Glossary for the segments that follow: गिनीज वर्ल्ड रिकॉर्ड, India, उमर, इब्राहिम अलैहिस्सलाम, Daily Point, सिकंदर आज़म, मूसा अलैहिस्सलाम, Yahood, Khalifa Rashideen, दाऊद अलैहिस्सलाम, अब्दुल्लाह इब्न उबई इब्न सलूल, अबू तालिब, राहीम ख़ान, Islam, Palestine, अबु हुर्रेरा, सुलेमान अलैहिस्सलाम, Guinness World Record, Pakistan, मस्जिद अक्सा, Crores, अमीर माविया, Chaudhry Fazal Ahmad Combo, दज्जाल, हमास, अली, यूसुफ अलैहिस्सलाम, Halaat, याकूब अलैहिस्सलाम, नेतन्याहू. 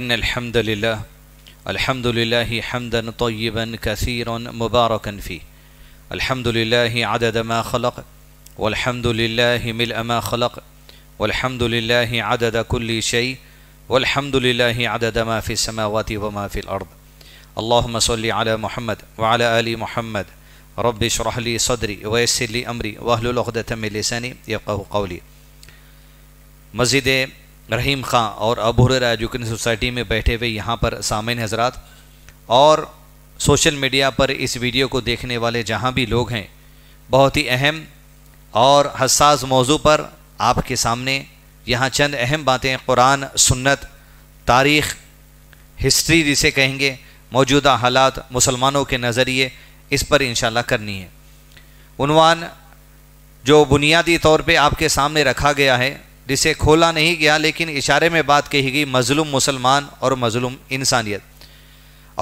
इन्नल हम्दुलिल्लाह अल्हम्दुलिल्लाहि हम्दन तय्यिबन कसीरन मुबारकन फी अल्हम्दुलिल्लाहि अदद मा खलक वल्हम्दुलिल्लाहि मिलअ मा खलक वल्हम्दुलिल्लाहि अदद कुल्ली शै वल्हम्दुलिल्लाहि अदद मा फी समावाति व मा फी अर्द अल्लाहुम्मा सल्लि अला मुहम्मद व अला आलि मुहम्मद रब्बि इश्रह लि सदरी व यस्सिर लि अमरी वहलुल उक़दतम मिन लिसानी यफ़क़हू क़ौली। मस्जिद राहीम ख़ान और अबु हुर्रेरा एजुकेशन सोसाइटी में बैठे हुए यहाँ पर सामईन हज़रात और सोशल मीडिया पर इस वीडियो को देखने वाले जहाँ भी लोग हैं, बहुत ही अहम और हसास मौजू पर आपके सामने यहाँ चंद अहम बातें कुरान, सुन्नत, तारीख़, हिस्ट्री जिसे कहेंगे, मौजूदा हालात, मुसलमानों के नज़रिए, इस पर इंशाल्लाह करनी है। उन्वान जो बुनियादी तौर पे आपके सामने रखा गया है, जिसे खोला नहीं गया लेकिन इशारे में बात कही गई, मज़लूम मुसलमान और मज़लूम इंसानियत।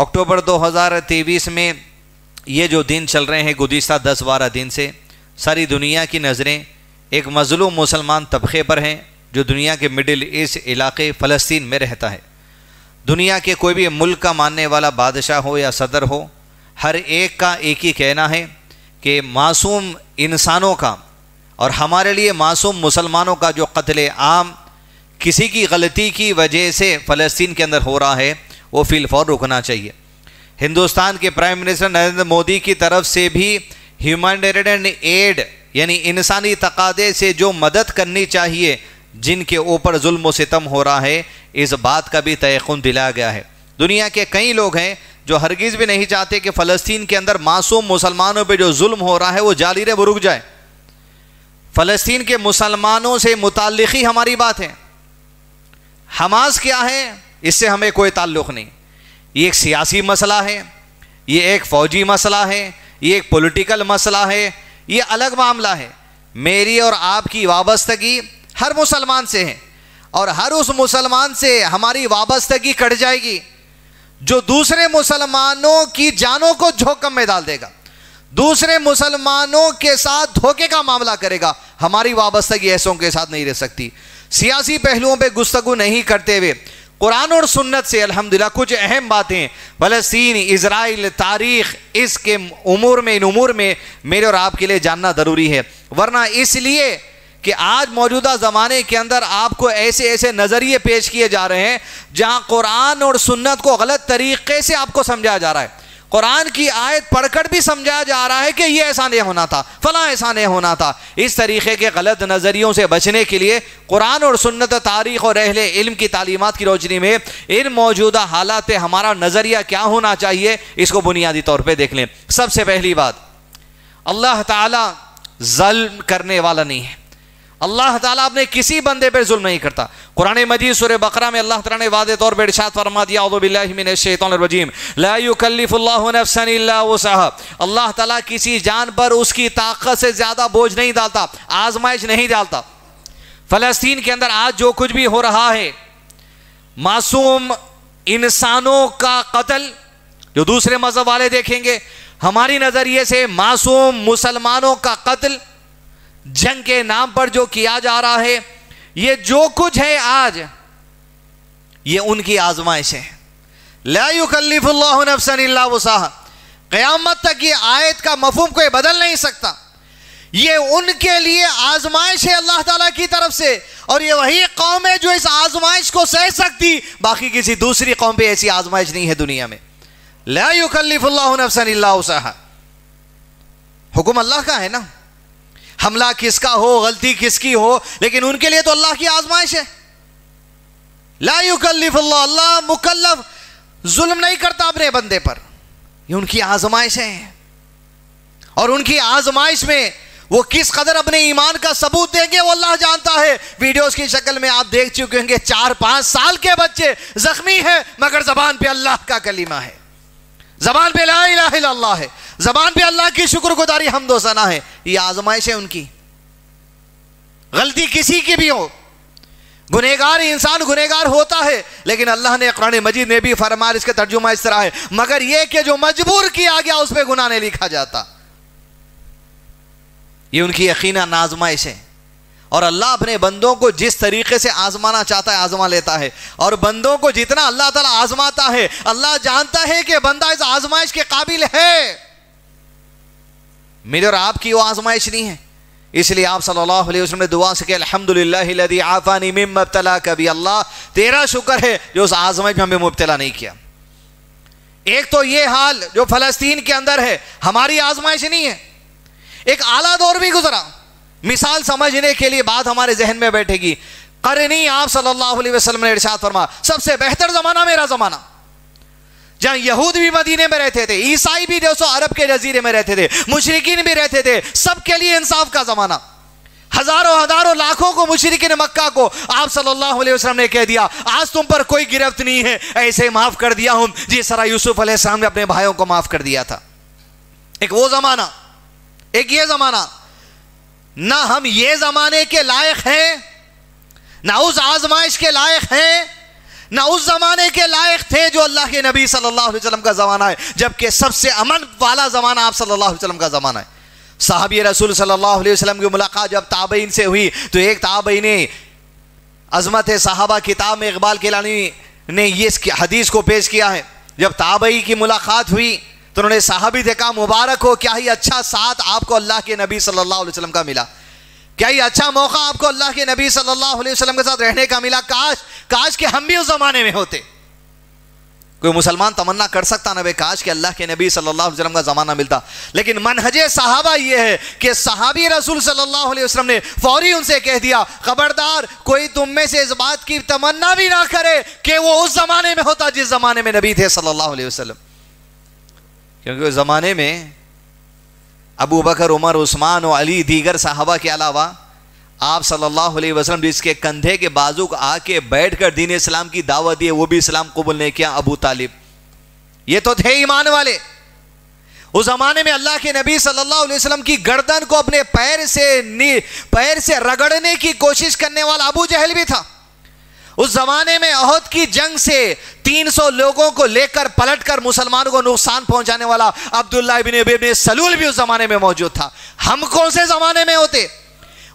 अक्टूबर 2023 में ये जो दिन चल रहे हैं, गुज़िश्ता 10-12 दिन से सारी दुनिया की नज़रें एक मज़लूम मुसलमान तबके पर हैं जो दुनिया के मिडिल ईस्ट इलाके फ़लस्तीन में रहता है। दुनिया के कोई भी मुल्क का मानने वाला बादशाह हो या सदर हो, हर एक का एक ही कहना है कि मासूम इंसानों का और हमारे लिए मासूम मुसलमानों का जो कत्ले आम किसी की गलती की वजह से फ़लस्तीन के अंदर हो रहा है, वो फिलफौर रुकना चाहिए। हिंदुस्तान के प्राइम मिनिस्टर नरेंद्र मोदी की तरफ से भी ह्यूमैनिटेरियन एड यानी इंसानी तकादे से जो मदद करनी चाहिए जिनके ऊपर जुल्म व सितम हो रहा है, इस बात का भी तयक़ुन दिलाया गया है। दुनिया के कई लोग हैं जो हरगिज़ भी नहीं चाहते कि फ़लस्तीन के अंदर मासूम मुसलमानों पर जो जुल्म हो रहा है वो जारी रहे, वो रुक जाए। फ़लस्तीन के मुसलमानों से मुताल्लिक़ ही हमारी बात है। हमास क्या है, इससे हमें कोई ताल्लुक़ नहीं। ये एक सियासी मसला है, ये एक फ़ौजी मसला है, ये एक पॉलिटिकल मसला है, ये अलग मामला है। मेरी और आपकी वाबस्तगी हर मुसलमान से है और हर उस मुसलमान से हमारी वाबस्तगी कट जाएगी जो दूसरे मुसलमानों की जानों को झोंकम में डाल देगा, दूसरे मुसलमानों के साथ धोखे का मामला करेगा। हमारी वाबस्तगी ऐसों के साथ नहीं रह सकती। सियासी पहलुओं पे गुस्तगू नहीं करते हुए कुरान और सुन्नत से अल्हम्दुलिल्लाह कुछ अहम बातें फ़लस्तीन, इज़राइल, तारीख़, इसके उमूर में, इन उमूर में मेरे और आपके लिए जानना ज़रूरी है। वरना इसलिए कि आज मौजूदा ज़माने के अंदर आपको ऐसे ऐसे नज़रिए पेश किए जा रहे हैं जहाँ कुरान और सुन्नत को गलत तरीक़े से आपको समझाया जा रहा है। कुरान की आयत पढ़कर भी समझाया जा रहा है कि ये ऐसा नहीं होना था, फला ऐसा नहीं होना था। इस तरीक़े के गलत नज़रियों से बचने के लिए कुरान और सुन्नत, तारीख़ और अहले इल्म की तालीमात की रोशनी में इन मौजूदा हालात पे हमारा नज़रिया क्या होना चाहिए, इसको बुनियादी तौर पर देख लें। सबसे पहली बात, अल्लाह ताला ज़ुल्म करने वाला नहीं है। अल्लाह ताला अपने किसी बंदे पर जुल्म नहीं करता। कुरान मजीद सूरह बकरा में अल्लाह ताला ने वादे तौर पर इरशाद फरमा दिया, औदु बिल्लाहि मिनश शैतानिर रजीम, ला युकल्लिफुल्लाहु नफ्सन इल्ला वुसहा। अल्लाह ताला किसी जान पर उसकी ताकत से ज़्यादा बोझ नहीं डालता, आजमाइश नहीं डालता। फ़लस्तीन के अंदर आज जो कुछ भी हो रहा है, मासूम इंसानों का कत्ल जो दूसरे मज़हब वाले देखेंगे, हमारी नज़रिए से मासूम मुसलमानों का कत्ल जंग के नाम पर जो किया जा रहा है, ये जो कुछ है आज, ये उनकी आजमाइश है। ला युकल्लिफुल्लाहु नफ्सन इल्ला वुसहा। क़यामत तक ये आयत का मफ़हूम कोई बदल नहीं सकता। ये उनके लिए आजमाइश है अल्लाह ताला की तरफ से, और ये वही कौम है जो इस आजमाइश को सह सकती। बाकी किसी दूसरी कौम पे ऐसी आजमाइश नहीं है दुनिया में। ला युकल्लिफुल्लाहु नफ्सन इल्ला वुसहा। हुक्म अल्लाह का है ना, हमला किसका हो, गलती किसकी हो, लेकिन उनके लिए तो अल्लाह की आजमाइश है। ला युकल्लिफुल्लाह, अल्लाह मुकल्लफ जुल्म नहीं करता अपने बंदे पर। ये उनकी आजमाइश है, और उनकी आजमाइश में वो किस कदर अपने ईमान का सबूत देंगे वो अल्लाह जानता है। वीडियोस की शक्ल में आप देख चुके होंगे 4-5 साल के बच्चे जख्मी हैं, मगर जबान पे अल्लाह का कलीमा है, जबान पे ला इलाहा इल्लल्लाह है, जबान पे अल्लाह की शुक्रगुजारी हमदो सना है। ये आजमाइश है उनकी। गलती किसी की भी हो, गुनहगार इंसान गुनहगार होता है, लेकिन अल्लाह ने कुरान मजीद में भी फरमाया, इसका तर्जुमा इस तरह है, मगर यह कि जो मजबूर किया गया उस पर गुनाह नहीं लिखा जाता। ये उनकी यकीनन आजमाइश है। और अल्लाह अपने बंदों को जिस तरीके से आजमाना चाहता है आजमा लेता है, और बंदों को जितना अल्लाह ताला आजमाता है अल्लाह जानता है कि बंदा इस आजमाइश के काबिल है। मेरे और आपकी वो आजमाइश नहीं है। इसलिए आप सल्लल्लाहु अलैहि वसल्लम ने दुआ से कि अल्हम्दुलिल्लाहि लज़ी आफ़ानी मिम्मा इब्तलाका बिही, अल्लाह तेरा शुक्र है जो उस आजमाइश में हमें मुब्तला नहीं किया। एक तो ये हाल जो फ़लस्तीन के अंदर है हमारी आजमाइश नहीं है। एक आला दौर भी गुजरा, मिसाल समझने के लिए बात हमारे जहन में बैठेगी। करनी आप सल्लल्लाहु अलैहि वसल्लम ने इरशाद फरमाया सबसे बेहतर ज़माना मेरा ज़माना, जहाँ यहूद भी मदीने में रहते थे, ईसाई भी 200 अरब के जजीरे में रहते थे, मुशरिकीन भी रहते थे, सबके लिए इंसाफ का ज़माना। हज़ारों हज़ारों लाखों को मुशरिकीन मक्का को आप सल्लल्लाहु अलैहि वसल्लम ने कह दिया आज तुम पर कोई गिरफ्त नहीं है, ऐसे माफ़ कर दिया हूँ जिस तरह यूसुफ अलैहिस्सलाम ने अपने भाइयों को माफ़ कर दिया था। एक वो ज़माना, एक ये ज़माना। ना हम ये ज़माने के लायक हैं, ना उस आजमाइश के लायक हैं, ना उस ज़माने के लायक थे जो अल्लाह के नबी सल्लल्लाहु अलैहि वसल्लम का ज़माना है, जबकि सबसे अमन वाला ज़माना आप सल्लल्लाहु अलैहि वसल्लम का ज़माना है। साहबी रसूल सल्लल्लाहु अलैहि वसल्लम की मुलाकात जब ताबईन से हुई तो एक ताबई ने अज़मत सहाबा किताब में इकबाल केलानी ने ये इस हदीस को पेश किया है। जब ताबई की मुलाकात हुई तो उन्होंने साहबी से कहा मुबारक हो, क्या ही अच्छा साथ आपको अल्लाह के नबी सल्लल्लाहु अलैहि वसल्लम का मिला, क्या ये अच्छा मौका आपको अल्लाह के नबी सल्लल्लाहु अलैहि वसल्लम के साथ रहने का मिला, काश काश कि हम भी उस ज़माने में होते। कोई मुसलमान तमन्ना कर सकता ना बे काश कि अल्लाह के नबी सल्लल्लाहु अलैहि वसल्लम का ज़माना मिलता। लेकिन मनहजे सहाबा ये है कि सहाबी रसूल सल्लल्लाहु अलैहि वसल्लम ने फौरी उनसे कह दिया खबरदार कोई तुम में से इस बात की तमन्ना भी ना करे कि वो उस ज़माने में होता जिस ज़माने में नबी थे सल्लल्लाहु अलैहि वसल्लम, क्योंकि उस ज़माने में अबू बकर, उमर, उस्मान और अली दीगर साहबा के अलावा आप सल्लल्लाहु अलैहि वसल्लम जिसके कंधे के बाजू को आके बैठ कर दीन इस्लाम की दावत दी, वो भी इस्लाम कबूल नहीं किया। अबू तालिब, ये तो थे ईमान वाले। उस ज़माने में अल्लाह के नबी सल्लल्लाहु अलैहि वसल्लम की गर्दन को अपने पैर से रगड़ने की कोशिश करने वाला अबू जहल भी था। उस ज़माने में अहद की जंग से 300 लोगों को लेकर पलटकर मुसलमानों को नुकसान पहुंचाने वाला अब्दुल्लाह इब्न उबई इब्न सलूल भी उस ज़माने में मौजूद था। हम कौन से ज़माने में होते?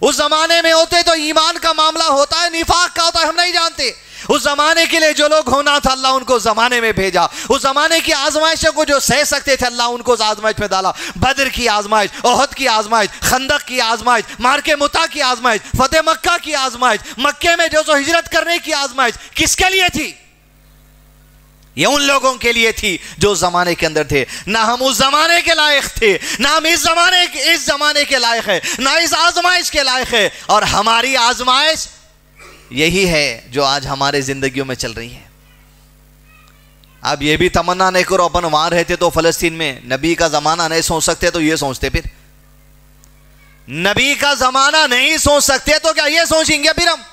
उस ज़माने में होते तो ईमान का मामला होता है, निफाक का होता है, हम नहीं जानते। उस ज़माने के लिए जो लोग होना था अल्लाह उनको ज़माने में भेजा। उस ज़माने की आजमाइशों को जो सह सकते थे अल्लाह उनको उस आजमाइश में डाला। बदर की आजमाइश, ओहद की आजमाइश, खंदक की आजमाइश, मार्के मुता की आजमाइश, फतेह मक्का की आजमाइश, मक्के में 200 हिजरत करने की आजमाइश किसके लिए थी? ये उन लोगों के लिए थी जो उस ज़माने के अंदर थे। ना हम उस ज़माने के लायक थे, ना हम इस ज़माने के लायक है, ना इस आजमाइश के लायक है। और हमारी आजमाइश यही है जो आज हमारे ज़िंदगियों में चल रही है। आप ये भी तमन्ना नहीं करो अपन वहाँ रहते तो फ़लस्तीन में नबी का ज़माना नहीं सोच सकते तो ये सोचते, फिर नबी का ज़माना नहीं सोच सकते तो क्या ये सोचेंगे? फिर हम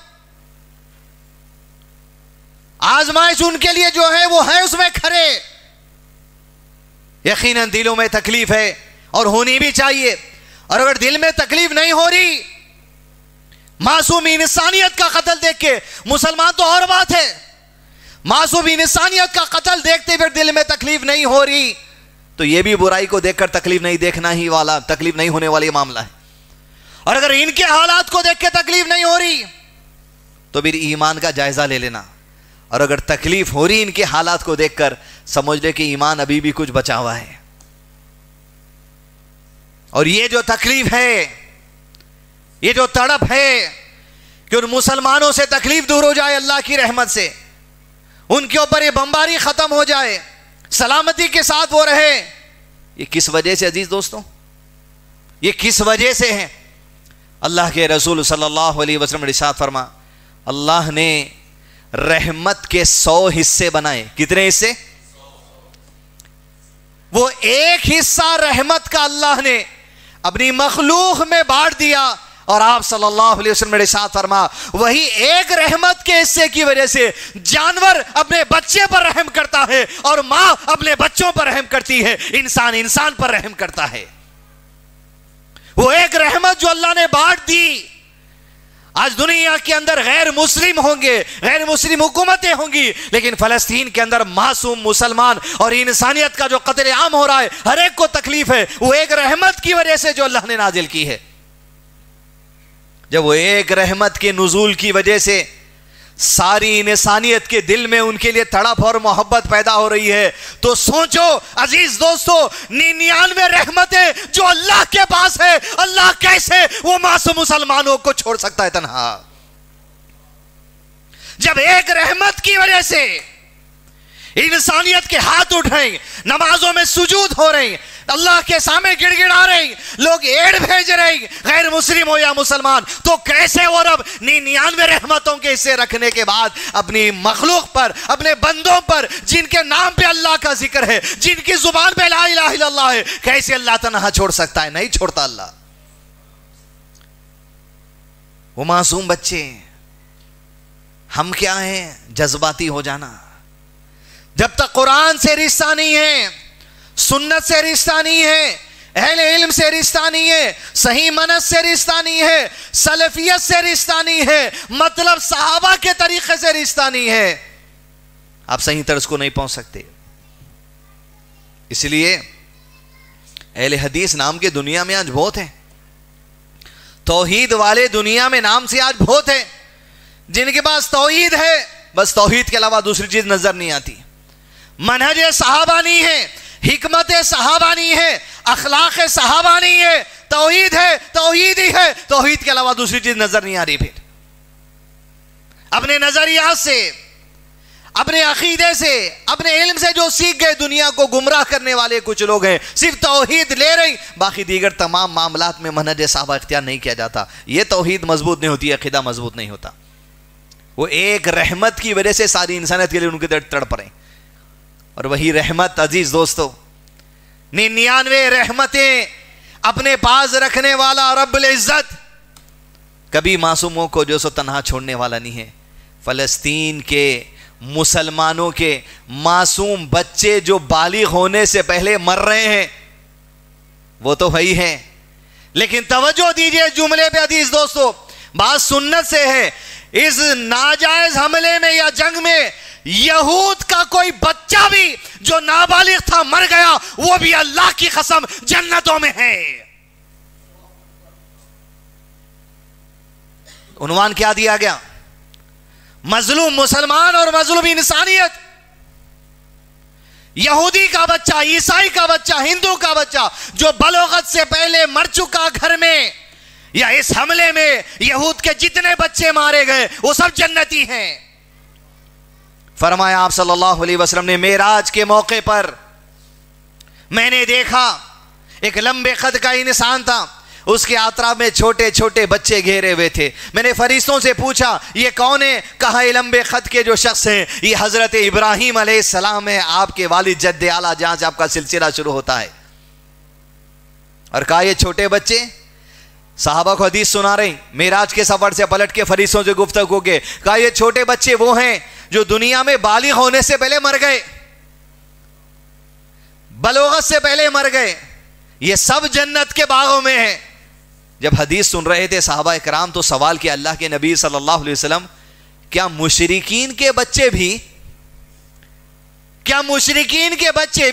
आजमाइश उनके लिए जो है वो है, उसमें खरे। यकीनन दिलों में तकलीफ है और होनी भी चाहिए, और अगर दिल में तकलीफ नहीं हो रही मासूम इंसानियत का कत्ल देख के, मुसलमान तो और बात है, मासूम इंसानियत का कत्ल देखते हुए दिल में तकलीफ नहीं हो रही तो यह भी बुराई को देखकर तकलीफ नहीं देखना ही वाला, तकलीफ नहीं होने वाली मामला है। और अगर इनके हालात को देख के तकलीफ नहीं हो रही तो फिर ईमान का जायजा ले लेना। और अगर तकलीफ हो रही इनके हालात को देखकर समझ ले कि ईमान अभी भी कुछ बचा हुआ है। और ये जो तकलीफ है, ये जो तड़प है कि उन मुसलमानों से तकलीफ दूर हो जाए अल्लाह की रहमत से, उनके ऊपर ये बमबारी ख़त्म हो जाए, सलामती के साथ वो रहे, ये किस वजह से अजीज़ दोस्तों? ये किस वजह से है? अल्लाह के रसूल सल्लल्लाहु अलैहि वसल्लम ने इरशाद फरमा अल्लाह ने रहमत के 100 हिस्से बनाए। कितने हिस्से? वो एक हिस्सा रहमत का अल्लाह ने अपनी मखलूक में बांट दिया। और आप सल्लल्लाहु अलैहि वसल्लम ने इरशाद फरमा वही एक रहमत के हिस्से की वजह से जानवर अपने बच्चे पर रहम करता है और माँ अपने बच्चों पर रहम करती है, इंसान इंसान पर रहम करता है। वो एक रहमत जो अल्लाह ने बांट दी। आज दुनिया के अंदर गैर मुस्लिम होंगे, गैर मुस्लिम हुकूमतें होंगी, लेकिन फ़लस्तीन के अंदर मासूम मुसलमान और इंसानियत का जो कत्लेआम हो रहा है हर एक को तकलीफ है। वो एक रहमत की वजह से जो अल्लाह ने नाजिल की है। जब वो एक रहमत के नुज़ूल की वजह से सारी इंसानियत के दिल में उनके लिए तड़प और मोहब्बत पैदा हो रही है, तो सोचो अजीज दोस्तों 99 रहमतें जो अल्लाह के पास है, अल्लाह कैसे वो मासूम मुसलमानों को छोड़ सकता है तन्हा। जब एक रहमत की वजह से इंसानियत के हाथ उठ रहे, नमाजों में सुजूद हो रहे, अल्लाह के सामने गिड़गिड़ा रहे, लोग एड भेज रहे, गैर मुस्लिम हो या मुसलमान, तो कैसे वो रब 99 रहमतों के हिस्से रखने के बाद अपनी मखलूक पर, अपने बंदों पर, जिनके नाम पे अल्लाह का जिक्र है, जिनकी जुबान पे ला इलाहा इल्लल्लाह है, कैसे अल्लाह तन्हा छोड़ सकता है? नहीं छोड़ता अल्लाह। वो मासूम बच्चे, हम क्या हैं? जज्बाती हो जाना। जब तक कुरान से रिश्ता नहीं है, सुन्नत से रिश्ता नहीं है, अहले इल्म से रिश्ता नहीं है, सही मनस से रिश्ता नहीं है, सलफियत से रिश्ता नहीं है, मतलब सहाबा के तरीके से रिश्ता नहीं है, आप सही तर्ज को नहीं पहुंच सकते। इसलिए अहले हदीस नाम के दुनिया में आज बहुत है, तौहीद वाले दुनिया में नाम से आज बहुत है, जिनके पास तौहीद है, बस तौहीद के अलावा दूसरी चीज नजर नहीं आती। मनहज सहाबा नहीं है, हिकमत सहाबा नहीं है, अखलाक सहाबा नहीं है, तौहीद है, तौहीद ही है, तौहीद के अलावा दूसरी चीज नजर नहीं आ रही। फिर अपने नजरियात से, अपने अकीदे से, अपने इल्म से जो सीख गए, दुनिया को गुमराह करने वाले कुछ लोग हैं, सिर्फ तौहीद ले रही, बाकी दीगर तमाम मामलात में मनहज सहाबा इख्तियार नहीं किया जाता। यह तौहीद मजबूत नहीं होती, अकीदा मजबूत नहीं होता। वो एक रहमत की वजह से सारी इंसानियत के लिए उनके दर्द तड़प रहे, और वही रहमत अजीज दोस्तों 99 रहमतें अपने पास रखने वाला रब्बुल इज्जत कभी मासूमों को जो सो तन्हा छोड़ने वाला नहीं है। फ़लस्तीन के मुसलमानों के मासूम बच्चे जो बालिग होने से पहले मर रहे हैं, वो तो वही हैं, लेकिन तवज्जो दीजिए जुमले पे अजीज दोस्तों, बात सुन्नत से है। इस नाजायज हमले में या जंग में यहूद का कोई बच्चा भी जो नाबालिग था मर गया, वो भी अल्लाह की कसम जन्नतों में है। उन्वान क्या दिया गया? मजलूम मुसलमान और मजलूम इंसानियत। यहूदी का बच्चा, ईसाई का बच्चा, हिंदू का बच्चा जो बलोगत से पहले मर चुका घर में, या इस हमले में यहूद के जितने बच्चे मारे गए वो सब जन्नती हैं। फरमाया आप सल्लल्लाहु अलैहि वसल्लम ने, मेराज के मौके पर मैंने देखा एक लंबे कद का इंसान था, उसके आतरा में छोटे छोटे बच्चे घेरे हुए थे। मैंने फरिश्तों से पूछा ये कौन है? कहा ये लंबे कद के जो शख्स हैं ये हजरत इब्राहिम अलैहिस्सलाम है, आपके वालिद जद्द आला, जहाँ से आपका सिलसिला शुरू होता है। और कहा ये छोटे बच्चे साहबा को हदीस सुना रही, मेराज के सफर से पलट के फरिश्तों से गुफ्तगू के, कहा ये छोटे बच्चे वो हैं जो दुनिया में बालिग होने से पहले मर गए, बलोगत से पहले मर गए, ये सब जन्नत के बागों में हैं। जब हदीस सुन रहे थे साहबा इकराम, तो सवाल किया अल्लाह के नबी सल्लल्लाहु अलैहि वसल्लम, क्या मुशरिकीन के बच्चे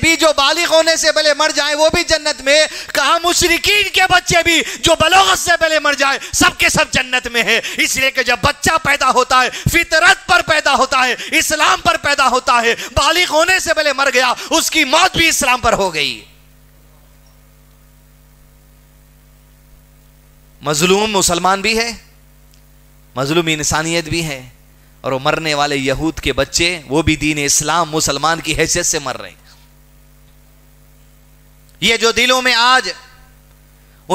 भी जो बालिग होने से पहले मर जाए वो भी जन्नत में? कहा मुशरिकीन के बच्चे भी जो बलोगत से पहले मर जाए सबके सब जन्नत में है। इसलिए कि जब बच्चा पैदा होता है, फितरत पर पैदा होता है, इस्लाम पर पैदा होता है, बालिग होने से पहले मर गया, उसकी मौत भी इस्लाम पर हो गई। मजलूम मुसलमान भी है, मजलूम इंसानियत भी है, और वो मरने वाले यहूद के बच्चे वो भी दीन इस्लाम मुसलमान की हैसियत से मर रहे हैं। ये जो दिलों में आज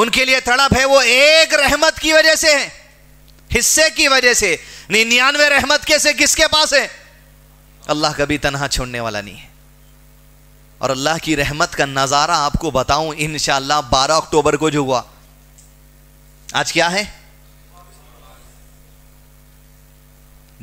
उनके लिए तड़प है, वो एक रहमत की वजह से है, हिस्से की वजह से। 99 रहमत कैसे किसके पास है? अल्लाह कभी तन्हा छोड़ने वाला नहीं है। और अल्लाह की रहमत का नज़ारा आपको बताऊं इंशाअल्लाह 12 अक्टूबर को जो हुआ, आज क्या है?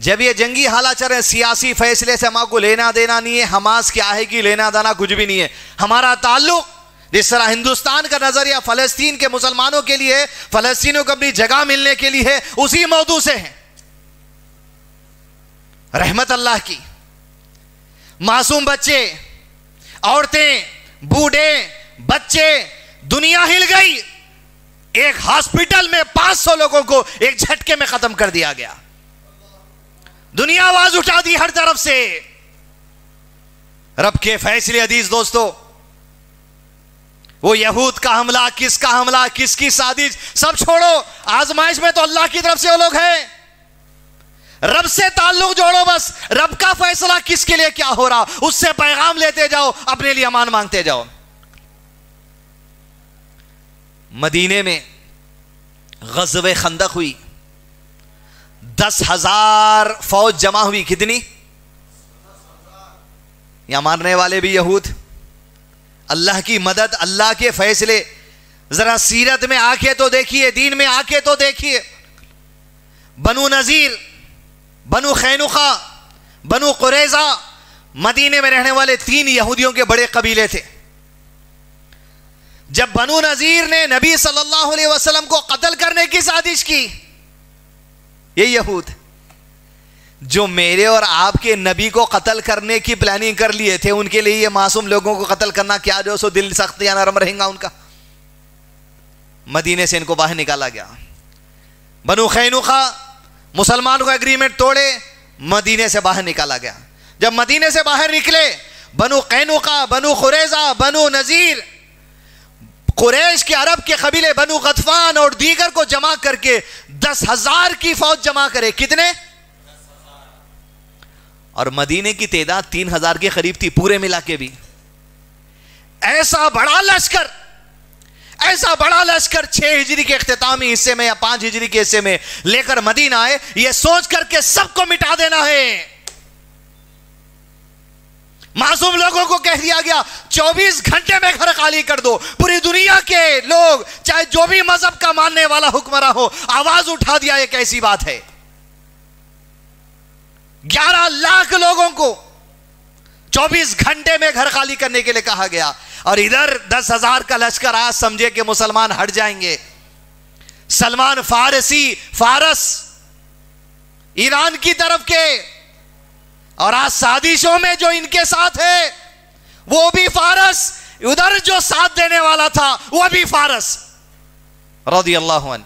जब ये जंगी हालात चल रहे हैं, सियासी फैसले से हमारे को लेना देना नहीं है, हमास क्या है कि लेना देना कुछ भी नहीं है। हमारा ताल्लुक जिस तरह हिंदुस्तान का नजरिया फलस्तीन के मुसलमानों के लिए, फलस्तीनियों को अपनी जगह मिलने के लिए है, उसी मौजू से है। रहमत अल्लाह की, मासूम बच्चे, औरतें, बूढ़े, बच्चे, दुनिया हिल गई। एक हॉस्पिटल में 500 लोगों को एक झटके में खत्म कर दिया गया। दुनिया आवाज उठा दी हर तरफ से। रब के फैसले अजीज दोस्तों, वो यहूद का हमला, किसका हमला, किसकी साजिश, सब छोड़ो, आजमाइश में तो अल्लाह की तरफ से वो लोग हैं। रब से ताल्लुक जोड़ो, बस रब का फैसला किसके लिए क्या हो रहा उससे पैगाम लेते जाओ, अपने लिए अमान मांगते जाओ। मदीने में ग़ज़वे खंदक हुई, 10,000 फौज जमा हुई। कितनी? या मारने वाले भी यहूद। अल्लाह की मदद, अल्लाह के फैसले, जरा सीरत में आके तो देखिए, दीन में आके तो देखिए। बनु नज़ीर, बनु खैनुखा, बनु कुरैज़ा, मदीने में रहने वाले 3 यहूदियों के बड़े कबीले थे। जब बनु नज़ीर ने नबी सल्लल्लाहु अलैहि वसल्लम को कत्ल करने की साजिश की, ये यहूद जो मेरे और आपके नबी को कत्ल करने की प्लानिंग कर लिए थे, उनके लिए ये मासूम लोगों को कत्ल करना क्या जो सो दिल सख्त या नरम रहेगा उनका। मदीने से इनको बाहर निकाला गया। बनु खैनुखा मुसलमानों का एग्रीमेंट तोड़े, मदीने से बाहर निकाला गया। जब मदीने से बाहर निकले, बनु खैनुखा, बनु कुरैज़ा, बनु नज़ीर, कुरैश के अरब के कबीले बनु गतफान और दीगर को जमा करके 10,000 की फौज जमा करे। कितने? 10,000। और मदीने की तादाद 3,000 के करीब थी पूरे मिला के भी। ऐसा बड़ा लश्कर, ऐसा बड़ा लश्कर 6 हिजरी के इख्तितामी हिस्से में या 5 हिजरी के हिस्से में लेकर मदीना आए, यह सोच करके सबको मिटा देना है। मासूम लोगों को कह दिया गया 24 घंटे में घर खाली कर दो। पूरी दुनिया के लोग, चाहे जो भी मजहब का मानने वाला हुक्मरां हो, आवाज उठा दिया एक ऐसी बात है। 11 लाख लोगों को 24 घंटे में घर खाली करने के लिए कहा गया। और इधर 10,000 का लश्कर, आज समझे कि मुसलमान हट जाएंगे। सलमान फारसी, फारस, ईरान की तरफ के, और आज साजिशों में जो इनके साथ है वो भी फारस, उधर जो साथ देने वाला था वो भी फारस रज़ियल्लाहु अन्हु।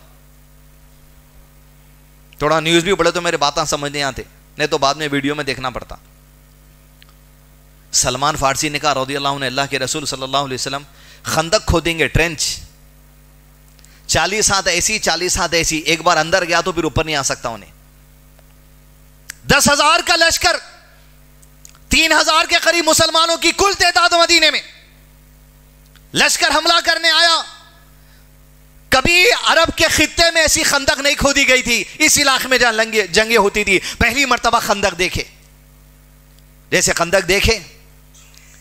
थोड़ा न्यूज भी पढ़े तो मेरे बातें समझ नहीं आते, नहीं तो बाद में वीडियो में देखना पड़ता। सलमान फारसी ने कहा रज़ियल्लाहु अन्हु, अल्लाह के रसूल सल्लल्लाहु अलैहि वसल्लम, खंदक खोदेंगे, ट्रेंच, 40 हाथ ऐसी, 40 हाथ ऐसी, एक बार अंदर गया तो फिर ऊपर नहीं आ सकता उन्हें। 10,000 का लश्कर, 3,000 के करीब मुसलमानों की कुल तादाद मदीने में लश्कर हमला करने आया। कभी अरब के खित्ते में ऐसी खंदक नहीं खोदी गई थी। इस इलाके में जहां जंगें होती थी, पहली मर्तबा खंदक देखे। जैसे खंदक देखे,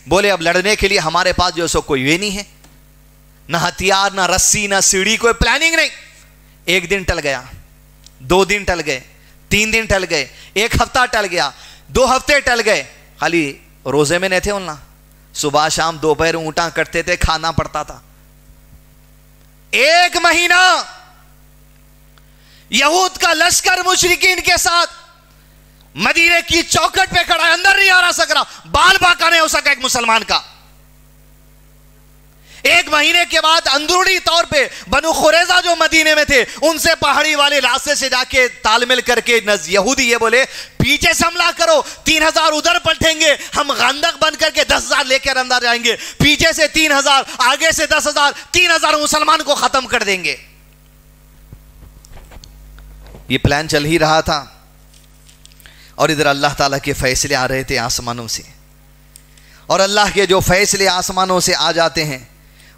बोले अब लड़ने के लिए हमारे पास जो सो कोई वे नहीं है, ना हथियार, ना रस्सी, ना सीढ़ी, कोई प्लानिंग नहीं। एक दिन टल गया, 2 दिन टल गए, 3 दिन टल गए, 1 हफ्ता टल गया, 2 हफ्ते टल गए। खाली रोजे में नहीं थे उनला, सुबह शाम दोपहर ऊँटा कटते थे, खाना पड़ता था। 1 महीना यहूद का लश्कर मुशरिकीन के साथ मदीने की चौखट पे खड़ा है, अंदर नहीं आ सक रहा, बाल बाका नहीं हो सका एक मुसलमान का। 1 महीने के बाद अंदरूनी तौर पे बनु कुरैज़ा जो मदीने में थे, उनसे पहाड़ी वाले रास्ते से जाके तालमेल करके यहूदी ये बोले पीछे से हमला करो, 3,000 उधर पलटेंगे, हम खंदक बन करके 10,000 लेकर अंदर जाएंगे, पीछे से 3,000, आगे से 10,000, 3,000 मुसलमान को खत्म कर देंगे। ये प्लान चल ही रहा था और इधर अल्लाह ताला के फैसले आ रहे थे आसमानों से। और अल्लाह के जो फैसले आसमानों से आ जाते हैं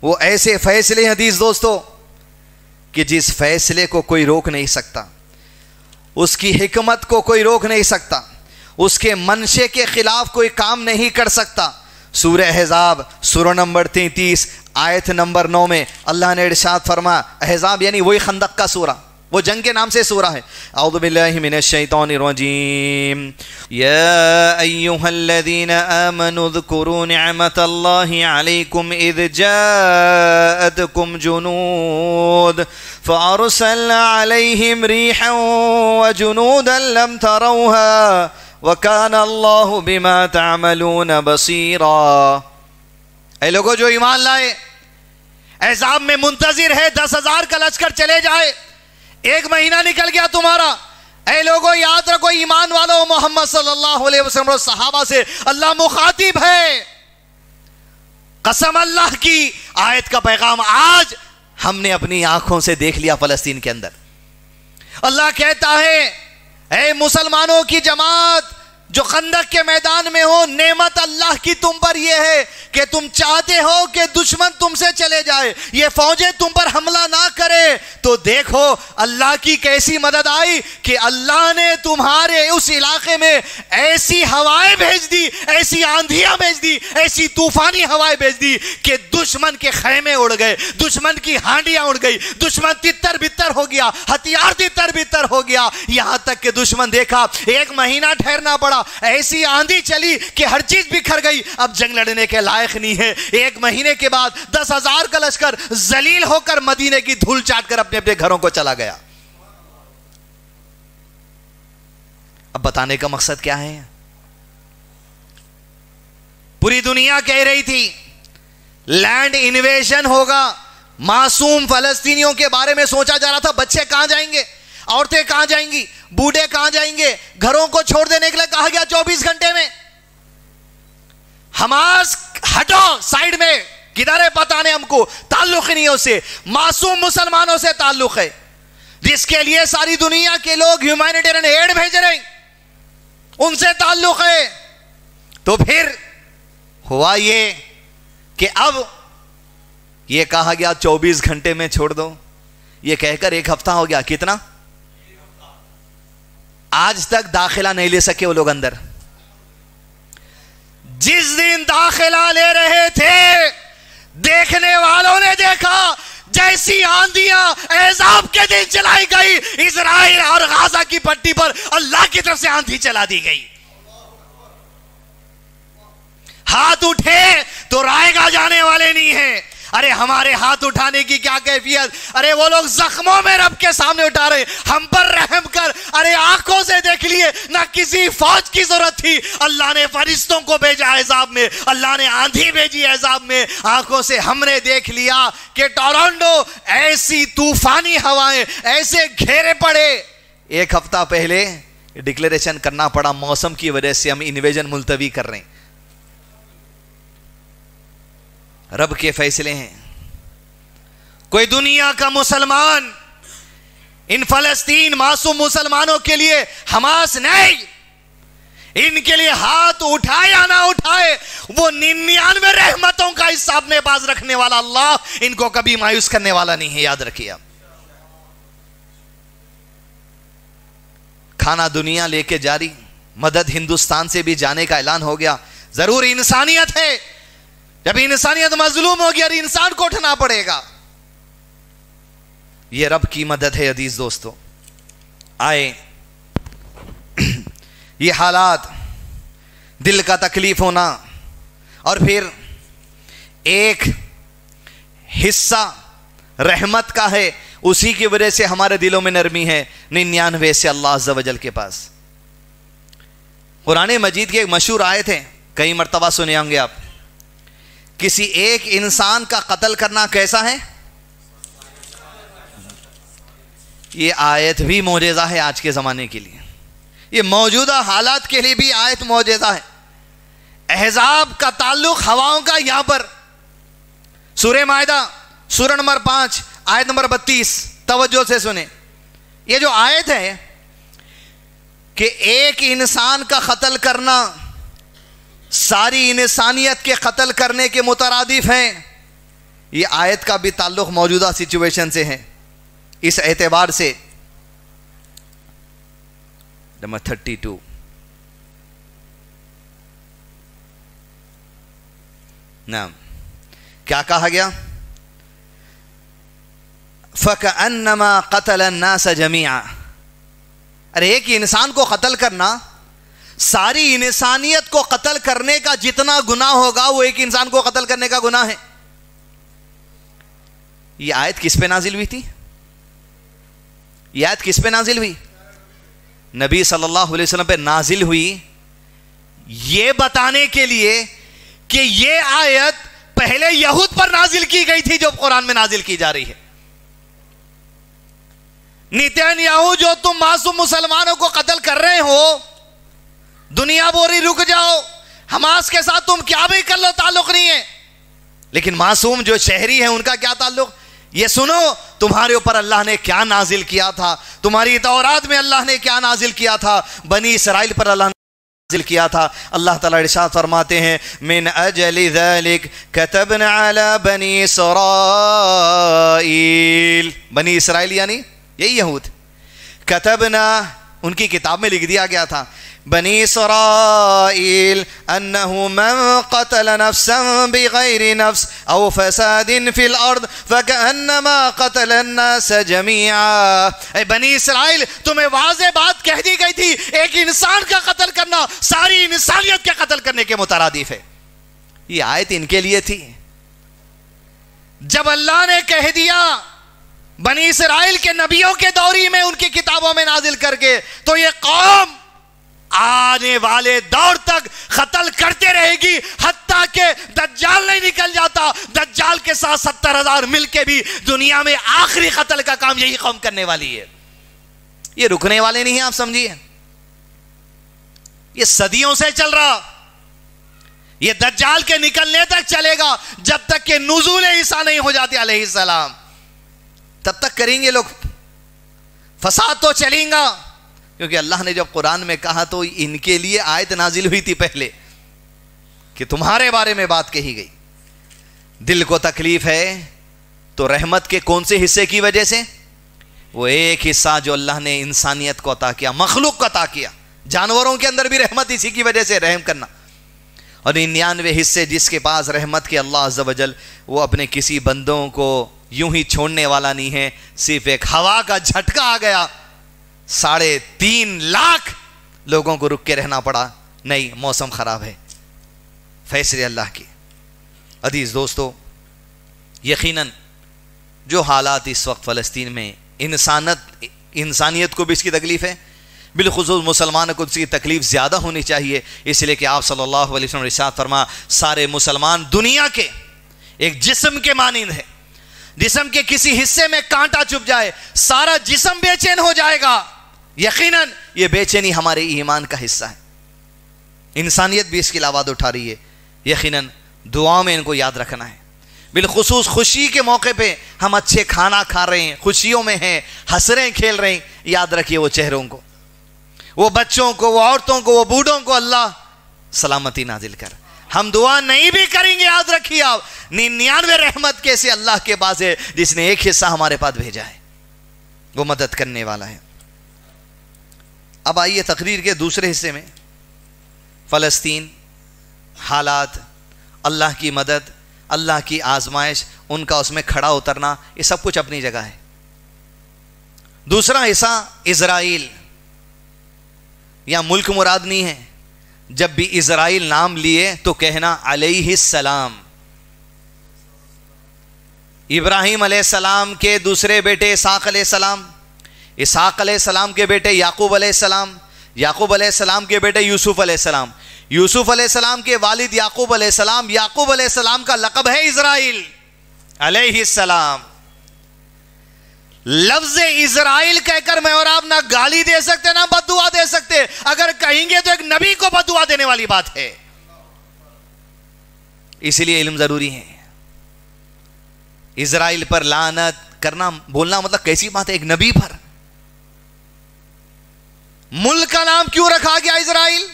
वो ऐसे फैसले हैं अजीज दोस्तों कि जिस फैसले को कोई रोक नहीं सकता, उसकी हिकमत को कोई रोक नहीं सकता, उसके मंशे के खिलाफ कोई काम नहीं कर सकता। सूरह अहज़ाब, सूरह नंबर 33, आयत नंबर 9 में अल्लाह ने इरशाद फरमाया, अहज़ाब यानी वही खंदक का सूरा, वो जंग के नाम से सूरा है। औज़ु बिल्लाहि मिनश शैतानिर रजीम। या अय्युहल्लज़ीना आमनु ज़कुरू निअमतल्लाहि अलैकुम इज़ जाअतकुम जुनूद फ़अरसलना अलैहिम रीहन व जुनूदन लम तरौहा व काना अल्लाहु बिमा तअमलून बसीरा। ऐ लोगों जो ईमान लाए, एजाब में मुंतजिर है 10,000 का लश्कर चले जाए। 1 महीना निकल गया तुम्हारा। ऐ लोगों याद रखो ईमान वालों, मोहम्मद सल्लल्लाहु अलैहि वसल्लम और सहाबा से अल्लाह मुखातिब है। कसम अल्लाह की, आयत का पैगाम आज हमने अपनी आंखों से देख लिया फलस्तीन के अंदर। अल्लाह कहता है ऐ मुसलमानों की जमात जो खंदक के मैदान में हो, नेमत अल्लाह की तुम पर यह है कि तुम चाहते हो कि दुश्मन तुमसे चले जाए, ये फौजें तुम पर हमला ना करे, तो देखो अल्लाह की कैसी मदद आई कि अल्लाह ने तुम्हारे उस इलाके में ऐसी हवाएं भेज दी, ऐसी आंधियां भेज दी, ऐसी तूफानी हवाएं भेज दी कि दुश्मन के खैमे उड़ गए, दुश्मन की हांडियां उड़ गई, दुश्मन तितर बितर हो गया, हथियार तितर बितर हो गया। यहां तक कि दुश्मन देखा 1 महीना ठहरना पड़ा, ऐसी आंधी चली कि हर चीज बिखर गई, अब जंग लड़ने के लायक नहीं है। 1 महीने के बाद 10,000 का लश्कर जलील होकर मदीने की धूल चाटकर अपने अपने घरों को चला गया। अब बताने का मकसद क्या है? पूरी दुनिया कह रही थी लैंड इन्वेजन होगा, मासूम फलस्तीनियों के बारे में सोचा जा रहा था, बच्चे कहां जाएंगे, औरतें कहां जाएंगी, बूढ़े कहां जाएंगे, घरों को छोड़ देने के लिए कहा गया 24 घंटे में हमास हटो साइड में, किधर है पता नहीं, हमको ताल्लुक नहीं है उससे, मासूम मुसलमानों से ताल्लुक है, जिसके लिए सारी दुनिया के लोग ह्यूमैनिटेरियन एड भेज रहे हैं, उनसे ताल्लुक है। तो फिर हुआ ये कि अब यह कहा गया 24 घंटे में छोड़ दो, यह कहकर 1 हफ्ता हो गया। कितना? आज तक दाखिला नहीं ले सके वो लोग अंदर। जिस दिन दाखिला ले रहे थे देखने वालों ने देखा जैसी आंधियां एजाब के दिन चलाई गई, इजराइल और गाजा की पट्टी पर अल्लाह की तरफ से आंधी चला दी गई। हाथ उठे तो रायगा जाने वाले नहीं है। अरे हमारे हाथ उठाने की क्या कैफियत, अरे वो लोग जख्मों में रब के सामने उठा रहे, हम पर रहम कर। अरे आंखों से देख लिए, ना किसी फौज की जरूरत थी, अल्लाह ने फरिश्तों को भेजा एजाब में, अल्लाह ने आंधी भेजी एजाब में। आंखों से हमने देख लिया कि टोरंडो ऐसी तूफानी हवाएं, ऐसे घेरे पड़े। 1 हफ्ता पहले डिक्लेरेशन करना पड़ा मौसम की वजह से हम इन्वेजन मुलतवी कर रहे हैं। रब के फैसले हैं। कोई दुनिया का मुसलमान इन फलस्तीन मासूम मुसलमानों के लिए हमास नहीं, इनके लिए हाथ उठाए या ना उठाए वो 99 रहमतों का हिस्सा अपने पास रखने वाला अल्लाह इनको कभी मायूस करने वाला नहीं है। याद रखिए, खाना दुनिया लेके जारी, मदद हिंदुस्तान से भी जाने का ऐलान हो गया। जरूर इंसानियत है, जब इंसानियत मजलूम होगी अरे इंसान को उठना पड़ेगा। यह रब की मदद है। अजीज दोस्तों, आए ये हालात, दिल का तकलीफ होना, और फिर एक हिस्सा रहमत का है, उसी की वजह से हमारे दिलों में नरमी है। 99 से अल्लाह अज़्ज़ा वजल के पास। कुरान मजीद की एक मशहूर आयत है, कई मरतबा सुने होंगे आप, किसी एक इंसान का कत्ल करना कैसा है। ये आयत भी मौजज़ा है आज के ज़माने के लिए, ये मौजूदा हालात के लिए भी आयत मौजज़ा है। अहज़ाब का ताल्लुक हवाओं का। यहाँ पर सूरह मायदा सूरह नंबर 5 आयत नंबर 32, तवज्जो से सुने। ये जो आयत है कि एक इंसान का कत्ल करना सारी इंसानियत के कत्ल करने के मुतरादिफ हैं, ये आयत का भी ताल्लुक मौजूदा सिचुएशन से है। इस एतबार से नंबर 32 नाम क्या कहा गया, फकअन्नमा कतल अन्नास जमीआ। अरे एक इंसान को कत्ल करना सारी इंसानियत को कत्ल करने का जितना गुनाह होगा वो एक इंसान को कत्ल करने का गुनाह है। ये आयत किस पे नाजिल हुई थी? ये आयत किस पे नाजिल हुई? नबी सल्लल्लाहु अलैहि वसल्लम पे नाजिल हुई, ये बताने के लिए कि ये आयत पहले यहूद पर नाजिल की गई थी जो कुरान में नाजिल की जा रही है। नेतन्याहू, जो तुम मासूम मुसलमानों को कत्ल कर रहे हो, दुनिया बोरी रुक जाओ, हमास के साथ तुम क्या भी कर लो ताल्लुक नहीं है, लेकिन मासूम जो शहरी हैं उनका क्या ताल्लुक। ये सुनो तुम्हारे ऊपर अल्लाह ने क्या नाजिल किया था, तुम्हारी तौरात में अल्लाह ने क्या नाजिल किया था, बनी इसराइल पर अल्लाह ने नाजिल किया था। अल्लाह ताला इरशाद फरमाते हैं, मिन अजलि ज़ालिक कतबना अला बनी इसराइल, बनी इसराइल यानी यही यहूद, कतबना उनकी किताब में लिख दिया गया था, बनी इसराइल अन्नहु मन कतल नफ्सन बिगैर नफ्स औ फसादिन फिल अर्द फकअन्नमा कतल अन्नास जमीआ। ऐ बनी इसराइल, तुम्हें वाज़े बात कह दी गई थी, एक इंसान का कत्ल करना सारी इंसानियत के कत्ल करने के मुतरादिफ है। ये आयत इनके लिए थी। जब अल्लाह ने कह दिया बनी इसराइल के नबियों के दौरी में उनकी किताबों में नाजिल करके, तो ये कौम आने वाले दौर तक कत्ल करते रहेगी, हत्ता के दज्जाल नहीं निकल जाता, दज्जाल के साथ 70,000 मिलके भी दुनिया में आखिरी कत्ल का काम यही कौम करने वाली है। ये रुकने वाले नहीं है, आप समझिए, ये सदियों से चल रहा, ये दज्जाल के निकलने तक चलेगा, जब तक कि नुज़ूले ईसा नहीं हो जाते अलैहिस्सलाम, तब तक करेंगे लोग। फसाद तो चलेगा, क्योंकि अल्लाह ने जब कुरान में कहा तो इनके लिए आयत नाजिल हुई थी पहले कि तुम्हारे बारे में बात कही गई। दिल को तकलीफ है तो रहमत के कौन से हिस्से की वजह से, वो एक हिस्सा जो अल्लाह ने इंसानियत को अता किया, मखलूक को अता किया, जानवरों के अंदर भी रहमत इसी की वजह से, रहम करना। और 99 हिस्से जिसके पास रहमत के अल्लाह अज़्ज़ा व जल, वो अपने किसी बंदों को यूं ही छोड़ने वाला नहीं है। सिर्फ एक हवा का झटका आ गया, 3.5 लाख लोगों को रुक के रहना पड़ा, नहीं मौसम ख़राब है, फैसले अल्लाह के। अजीज़ दोस्तों, यकीनन जो हालात इस वक्त फ़लस्तीन में, इंसानियत को भी इसकी तकलीफ़ है, बिलखुसूस मुसलमानों को इसकी तकलीफ़ ज़्यादा होनी चाहिए, इसलिए कि आप सल्लल्लाहु अलैहि वसल्लम ने इरशाद फरमा, सारे मुसलमान दुनिया के एक जिस्म के मानिंद है, जिस्म के किसी हिस्से में कांटा चुभ जाए सारा जिस्म बेचैन हो जाएगा। यकीनन ये बेचैनी हमारे ईमान का हिस्सा है, इंसानियत भी इसकी आवाज़ उठा रही है। यकीनन दुआ में इनको याद रखना है, बिलखुसूस खुशी के मौके पे हम अच्छे खाना खा रहे हैं, खुशियों में हैं, हंस रहे हैं, खेल रहे हैं, याद रखिए वो चेहरों को, वो बच्चों को, वो औरतों को, वो बूढ़ों को अल्लाह सलामती नाजिल कर। हम दुआ नहीं भी करेंगे, याद रखिए आप, 99 रहमत कैसे अल्लाह के पास है, जिसने एक हिस्सा हमारे पास भेजा है, वो मदद करने वाला है। अब आइए तकरीर के दूसरे हिस्से में, फ़लस्तीन, हालात, अल्लाह की मदद, अल्लाह की आजमाइश, उनका उसमें खड़ा उतरना, ये सब कुछ अपनी जगह है। दूसरा हिस्सा इज़राइल, या मुल्क मुराद नहीं है, जब भी इज़राइल नाम लिए तो कहना अलैहिस्सलाम, इब्राहिम अलैहिस्सलाम के दूसरे बेटे इसाक अलैहिस्सलाम के बेटे याकूब अलैहिस्सलाम के बेटे यूसुफ अलैहिस्सलाम के वालिद याकूब अलैहिस्सलाम का लक़ब है इज़राइल अलैहिस्सलाम। लफ्ज़ इज़राइल कहकर मैं और आप ना गाली दे सकते, ना बददुआ दे सकते, अगर कहेंगे तो एक नबी को बददुआ देने वाली बात है, इसलिए इल्म ज़रूरी है। इज़राइल पर लानत करना, बोलना मतलब कैसी बात है, एक नबी पर। मुल्क का नाम क्यों रखा गया इज़राइल,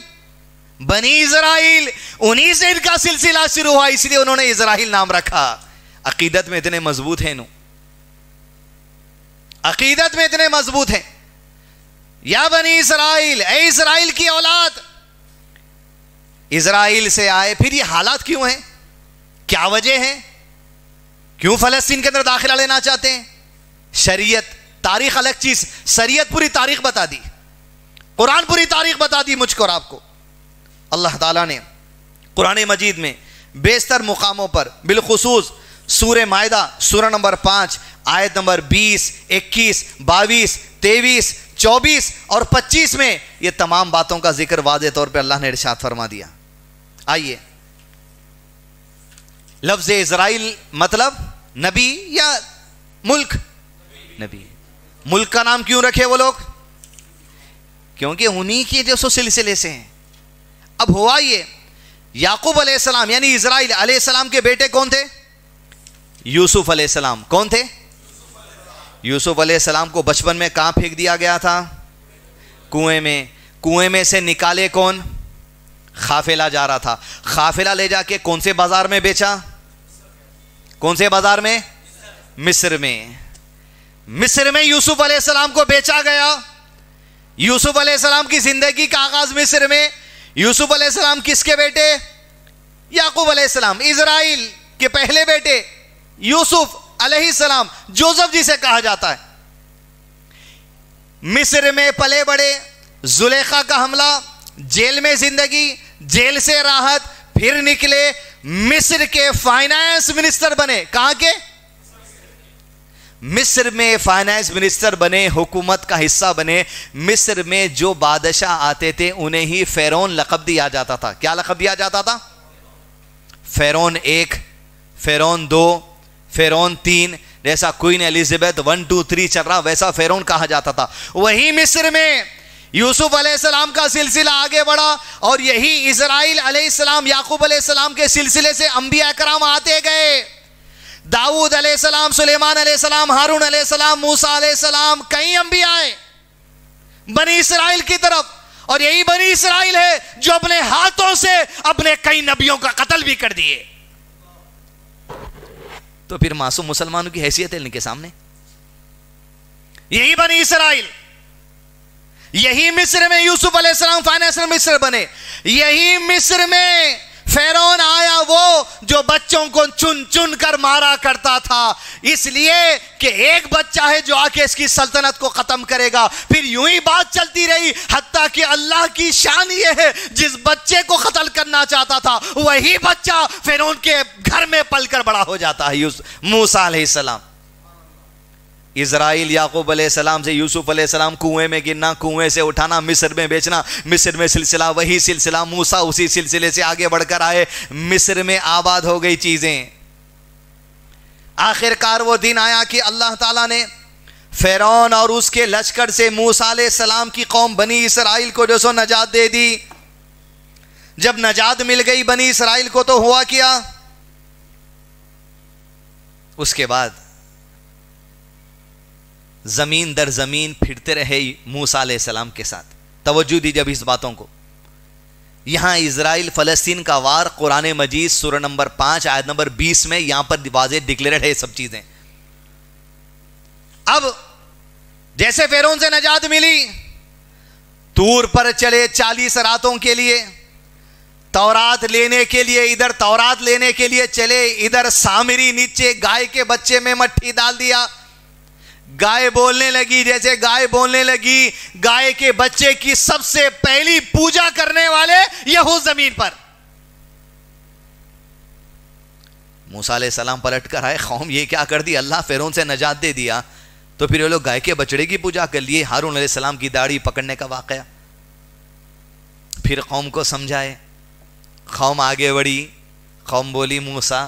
बनी इज़राइल, उन्हीं से इनका सिलसिला शुरू हुआ, इसलिए उन्होंने इज़राइल नाम रखा। अकीदत में इतने मजबूत हैं, नो अकीदत में इतने मजबूत हैं, या बनी इसराइल, ऐ इसराइल की औलाद। इसराइल से आए, फिर ये हालात क्यों हैं, क्या वजह है, क्यों फलस्तीन के अंदर दाखिला लेना चाहते हैं। शरीयत, तारीख अलग चीज, शरीयत पूरी तारीख बता दी, कुरान पूरी तारीख बता दी मुझको और आपको। अल्लाह ताला ने कुरान मजीद में बेशतर मुकामों पर, बिलखुसूस सूरह मायदा सूरह नंबर 5 आयत नंबर 20, 21, 22, 23, 24 और 25 में ये तमाम बातों का जिक्र वाज़े तौर पर अल्लाह ने इरशाद फरमा दिया। आइए लफ्ज इज़राइल मतलब नबी या मुल्क, नबी। मुल्क का नाम क्यों रखे वो लोग? क्योंकि उन्हीं के जो सिलसिले से हैं। अब हुआ ये, याकूब अलैहिस्सलाम यानी इज़राइल अलैहिस्सलाम के बेटे कौन थे? यूसुफ अलैहिस्सलाम। कौन थे? यूसुफ अलैहिस्सलाम को बचपन में कहाँ फेंक दिया गया था? कुएं में। कुएं में से निकाले कौन? काफिला जा रहा था। काफिला ले जाके कौन से बाजार में बेचा? कौन से बाजार में? मिस्र में। मिस्र में यूसुफ अलैहिस्सलाम को बेचा गया। यूसुफ अलैहिस्सलाम की जिंदगी का आगाज मिस्र में। यूसुफ अलैहिस्सलाम किसके बेटे? याकूब अलैहिस्सलाम। इजराइल के पहले बेटे यूसुफ अलैहिस्सलाम, जोसेफ जिसे कहा जाता है। मिस्र में पले बड़े, जुलेखा का हमला, जेल में जिंदगी, जेल से राहत, फिर निकले, मिस्र के फाइनेंस मिनिस्टर बने। कहां के? मिस्र में फाइनेंस मिनिस्टर बने, हुकूमत का हिस्सा बने। मिस्र में जो बादशाह आते थे उन्हें ही फेरौन लक़ब दिया जाता था। क्या लक़ब दिया जाता था? फेरौन एक, फेरौन दो, फेरौन तीन। जैसा क्वीन एलिजाबेथ 1 2 3 चल रहा वैसा फेरौन कहा जाता था। वही मिस्र में यूसुफ अलैहिस्सलाम का सिलसिला आगे बढ़ा और यही इजराइल अलैहिस्सलाम, याकूब अलैहिस्सलाम के सिलसिले से अंबिया कराम आते गए। दाऊद अलैहिस्सलाम, सुलेमान अलैहिस्सलाम, हारून अलैहिस्सलाम, मूसा अलैहिस्सलाम, कई अंबिया आए बनी इसराइल की तरफ। और यही बनी इसराइल है जो अपने हाथों से अपने कई नबियों का कत्ल भी कर दिए। तो फिर मासूम मुसलमानों की हैसियत है इनके सामने। यही बनी इसराइल, यही मिस्र में यूसुफ अलैहिस्सलाम फाइनेंशियल मिनिस्टर बने, यही मिस्र में फेरौन आया वो जो बच्चों को चुन चुन कर मारा करता था, इसलिए कि एक बच्चा है जो आके इसकी सल्तनत को खत्म करेगा। फिर यूं ही बात चलती रही, हत्ता कि अल्लाह की शान ये है जिस बच्चे को कत्ल करना चाहता था वही बच्चा फेरौन के घर में पलकर बड़ा हो जाता है। मूसा अलैहिस्सलाम, इजराइल, याकूब अलैहिस्सलाम से यूसुफ अलैहिस्सलाम, कुएं में गिरना, कुएं से उठाना, मिस्र में बेचना, मिस्र में सिलसिला, वही सिलसिला। मूसा उसी सिलसिले से आगे बढ़कर आए, मिस्र में आबाद हो गई चीज़ें। आखिरकार वो दिन आया कि अल्लाह ताला ने फ़िरौन और उसके लश्कर से मूसा अलैहिस्सलाम की कौम बनी इसराइल को जो सो नजात दे दी। जब नजात मिल गई बनी इसराइल को तो हुआ क्या उसके बाद? ज़मीन दर ज़मीन फिरते रहे मूसा अलैहिस्सलाम के साथ। तवज्जो दी जब इस बातों को। यहाँ इज़राइल फ़लस्तीन का वार कुरान मजीद सूरह नंबर 5 आयत नंबर 20 में यहाँ पर वाज़े डिक्लेयर्ड है सब चीज़ें। अब जैसे फ़िरौन से नजात मिली, तूर पर चले 40 रातों के लिए, तौरात लेने के लिए। इधर तौरात लेने के लिए चले, इधर सामरी नीचे गाय के बच्चे में मट्टी डाल दिया, गाय बोलने लगी। जैसे गाय बोलने लगी, गाय के बच्चे की सबसे पहली पूजा करने वाले यहू जमीन पर। मूसा अलैहिस्सलाम पलट कर आए, कौम ये क्या कर दी? अल्लाह फ़िरौन से नजात दे दिया तो फिर ये लोग गाय के बछड़े की पूजा कर लिए। हारून अलैहिस्सलाम की दाढ़ी पकड़ने का वाकया। फिर कौम को समझाए, कौम आगे बढ़ी। कौम बोली, मूसा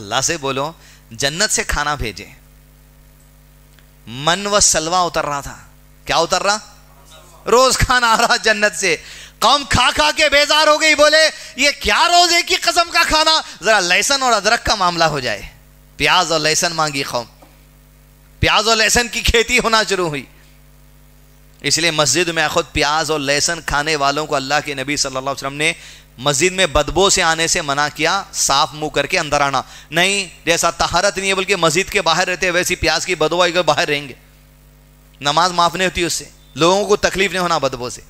अल्लाह से बोलो जन्नत से खाना भेजे। मन व सलवा उतर रहा था। क्या उतर रहा? रोज खाना आ रहा जन्नत से। कौम खा खा के बेजार हो गई, बोले ये क्या रोज एक ही कसम का खाना, जरा लहसुन और अदरक का मामला हो जाए। प्याज और लहसुन मांगी कौम। प्याज और लहसुन की खेती होना शुरू हुई। इसलिए मस्जिद में खुद प्याज और लहसुन खाने वालों को अल्लाह के नबी सल्लल्लाहु अलैहि वसल्लम ने मस्जिद में बदबू से आने से मना किया। साफ मुंह करके अंदर आना नहीं, जैसा तहारत नहीं है बल्कि मस्जिद के बाहर रहते वैसी प्याज की बदबू आएगी, बाहर रहेंगे, नमाज माफ नहीं होती, उससे लोगों को तकलीफ नहीं होना बदबू से।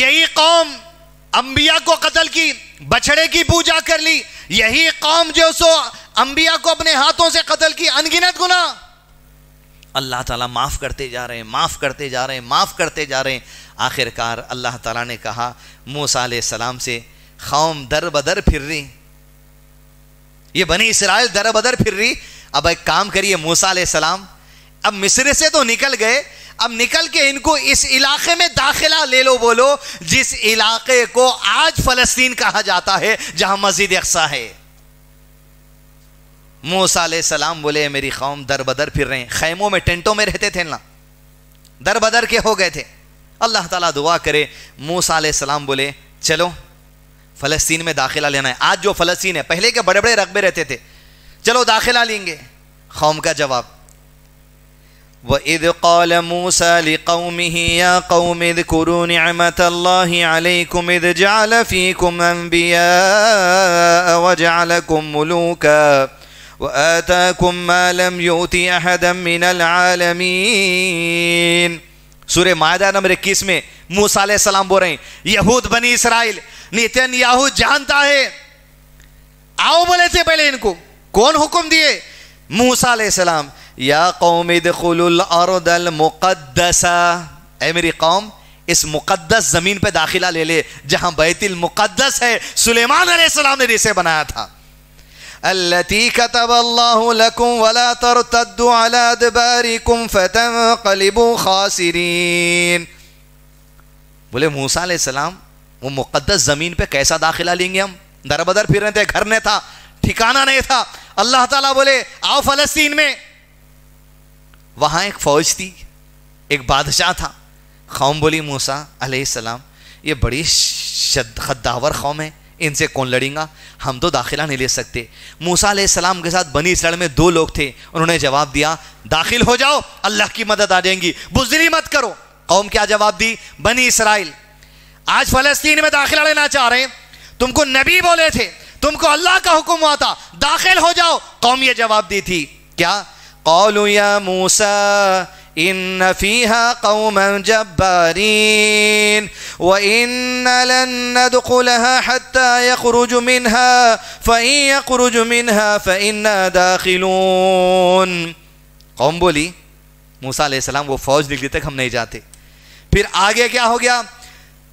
यही कौम अंबिया को कत्ल की, बछड़े की पूजा कर ली। यही कौम जो सो अंबिया को अपने हाथों से कत्ल की, अनगिनत गुना। अल्लाह ताला माफ़ करते जा रहे हैं, माफ़ करते जा रहे हैं, माफ़ करते जा रहे हैं। आखिरकार अल्लाह ताला ने कहा मूसा अलैहिस्सलाम से, कौम दर बदर फिर रही, ये बनी इसराइल दर बदर फिर रही। अब एक काम करिए मूसा अलैहिस्सलाम, अब मिस्र से तो निकल गए, अब निकल के इनको इस इलाके में दाखिला ले लो। बोलो जिस इलाके को आज फ़लस्तीन कहा जाता है, जहाँ मस्जिद अक्सा है। मूसा अलैहिस्सलाम बोले मेरी कौम दर बदर फिर रहे हैं। खैमों में टेंटों में रहते थे ना, दर बदर के हो गए थे। अल्लाह ताला दुआ करे मूसा अलैहिस्सलाम बोले चलो फ़लस्तीन में दाखिला लेना है। आज जो फ़लस्तीन है, पहले के बड़े बड़े रकबे रहते थे, चलो दाखिला लेंगे। कौम का जवाब, वइज़ क़ाल मूसा लिक़ौमिही या क़ौम इज़्कुरू निअमतल्लाहि अलैकुम इज़ जअल फ़ीकुम अम्बिया व जअलकुम मुलूका व आताकुम मा लम यूति अहदम मिनल आलमीन। सूरह मायदा नंबर 21 में मूसा अलैहिस्सलाम बोल रहे हैं यहूद बनी इसराइल, नेतन्याहू जानता है। आओ बोले थे पहले इनको, कौन हुक्म दिए? मूसा अलैहिस्सलाम, या कौम इदखुलुल अर्दल मुक़द्दसा, ऐ मेरी कौम इस मुक़द्दस ज़मीन पे दाखिला ले ले जहाँ बैतुल मुक़द्दस है, सुलेमान अलैहिस्सलाम ने इसे बनाया था। अल्लती कतबल्लाहु लकुम वला तरतद्दू अला अदबारिकुम फतंक़लिबू ख़ासिरीन। बोले मूसा अलैहिस्सलाम वो मुक़द्दस ज़मीन पे कैसा दाखिला लेंगे? हम दर बदर फिर रहे थे, घर नहीं था, ठिकाना नहीं था। अल्लाह ताला बोले आओ फ़लस्तीन में। वहाँ एक फ़ौज थी, एक बादशाह था। कौम बोली मूसा अलैहिस्सलाम ये बड़ी खद्दावर कौम है, इनसे कौन लड़ेगा? हम तो दाखिला नहीं ले सकते। मूसा अलैहिस्सलाम के साथ बनी इसराइल में 2 लोग थे। उन्होंने जवाब दिया दाखिल हो जाओ, अल्लाह की मदद आ जाएगी, बुज़दिली मत करो। कौम क्या जवाब दी? बनी इसराइल आज फ़लस्तीन में दाखिला लेना चाह रहे हैं, तुमको नबी बोले थे, तुमको अल्लाह का हुक्म हुआ था, दाखिल हो जाओ। कौम ये जवाब दी थी क्या? क़ालू या मूसा इन्न फ़ीहा क़ौमन जब्बारीन व इन्ना लन नदख़ुलहा हत्ता यख़रुजू मिन्हा फ़इन यख़रुजू मिन्हा फ़इन्ना दाखिलून। कौम बोली मूसा अलैहिस्सलाम वो फौज निकली तक हम नहीं जाते। फिर आगे क्या हो गया?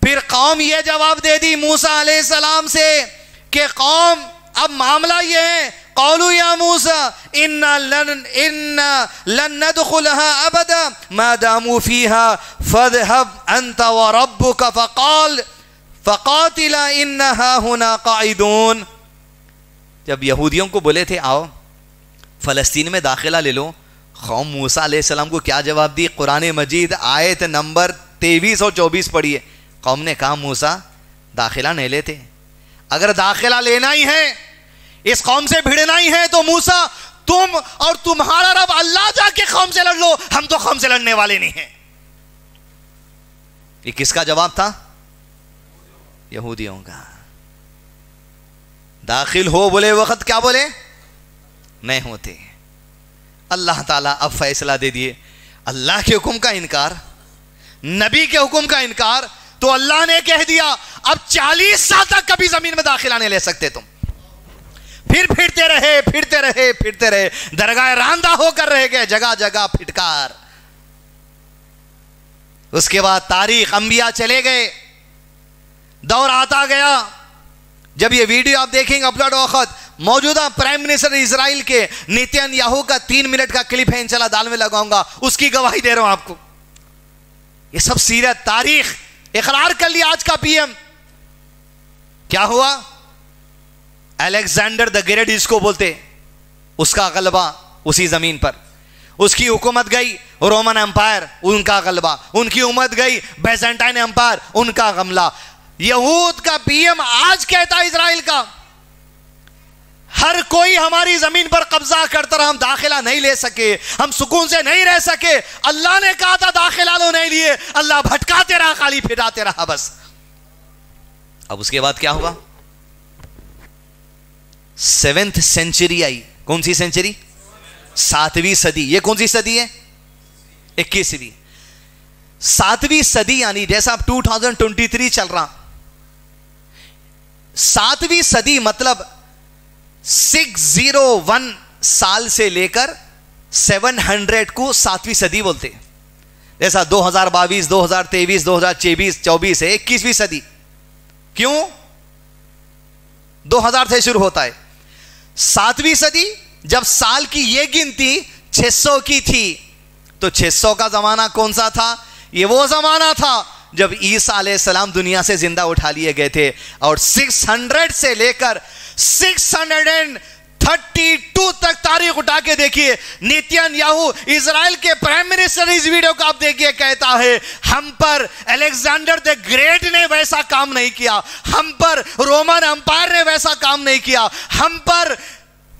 फिर कौम यह जवाब दे दी मूसा अलैहिस्सलाम से कि कौम अब मामला यह है, कौलू या मूसा इन्ना लन नदखुलहा अबदा मा दामू फीहा फदहब अंत व रब्बुक फकातिला इन्नहा हुना काइदून। जब यहूदियों को बोले थे आओ फ़लस्तीन में दाखिला ले लो, कौम मूसा अलैहिस्सलाम को क्या जवाब दी? कुरान मजीद आयत नंबर 23 और 24 पढ़ी है। कौम ने कहा मूसा दाखिला नहीं लेते, अगर दाखिला लेना ही है, इस कौम से भिड़ना ही है तो मूसा तुम और तुम्हारा रब अल्लाह जाके कौम से लड़ लो, हम तो कौम से लड़ने वाले नहीं हैं। ये किसका जवाब था? यहूदियों का। दाखिल हो बोले वक्त क्या बोले? नहीं होते। अल्लाह ताला अब फैसला दे दिए, अल्लाह के हुक्म का इनकार, नबी के हुक्म का इनकार, तो अल्लाह ने कह दिया अब 40 साल तक कभी जमीन में दाखिला नहीं ले सकते तुम। फिर फिरते रहे, दरगाह रांदा होकर रह गए, जगह जगह फिटकार। उसके बाद तारीख अंबिया चले गए, दौर आता गया। जब ये वीडियो आप देखेंगे अपलोड वक्त मौजूदा प्राइम मिनिस्टर इजराइल के नेतन्याहू का 3 मिनट का क्लिप है, इंशाल्लाह दाल में लगाऊंगा, उसकी गवाही दे रहा हूं आपको। ये सब सीरत तारीख इकरार कर लिया आज का पीएम। क्या हुआ? अलेक्जेंडर द ग्रेट इसको बोलते, उसका गलबा उसी जमीन पर, उसकी हुकूमत गई रोमन एम्पायर, उनका गलबा, उनकी हुकूमत गई बैजेंटाइन एम्पायर, उनका गमला। यहूद का पीएम आज कहता है इजराइल का हर कोई हमारी जमीन पर कब्जा करता रहा, हम दाखिला नहीं ले सके, हम सुकून से नहीं रह सके। अल्लाह ने कहा था दाखिला लो, नहीं लिए, अल्लाह भटकाते रहा, खाली फिराते रहा बस। अब उसके बाद क्या हुआ? 7वीं सेंचुरी आई। कौन सी सेंचुरी? 7वीं सदी। ये कौन सी सदी है? 21वीं। 7वीं सदी यानी जैसा आप 2023 चल रहा, 7वीं सदी मतलब 601 साल से लेकर 700 को 7वीं सदी बोलते। जैसा 2022, 2023, 2024, 24 है 21वीं सदी। क्यों? 2000 से शुरू होता है। 7वीं सदी जब साल की ये गिनती 600 की थी, तो 600 का ज़माना कौन सा था? ये वो ज़माना था जब ईसा अलैहिस्सलाम दुनिया से जिंदा उठा लिए गए थे। और 600 से लेकर 630 32 तक तारीख उठा के देखिए। नेतन्याहू इजराइल के प्राइम मिनिस्टर, इस वीडियो को आप देखिए, कहता है हम पर अलेक्जेंडर द ग्रेट ने वैसा काम नहीं किया, हम पर रोमन अंपायर ने वैसा काम नहीं किया, हम पर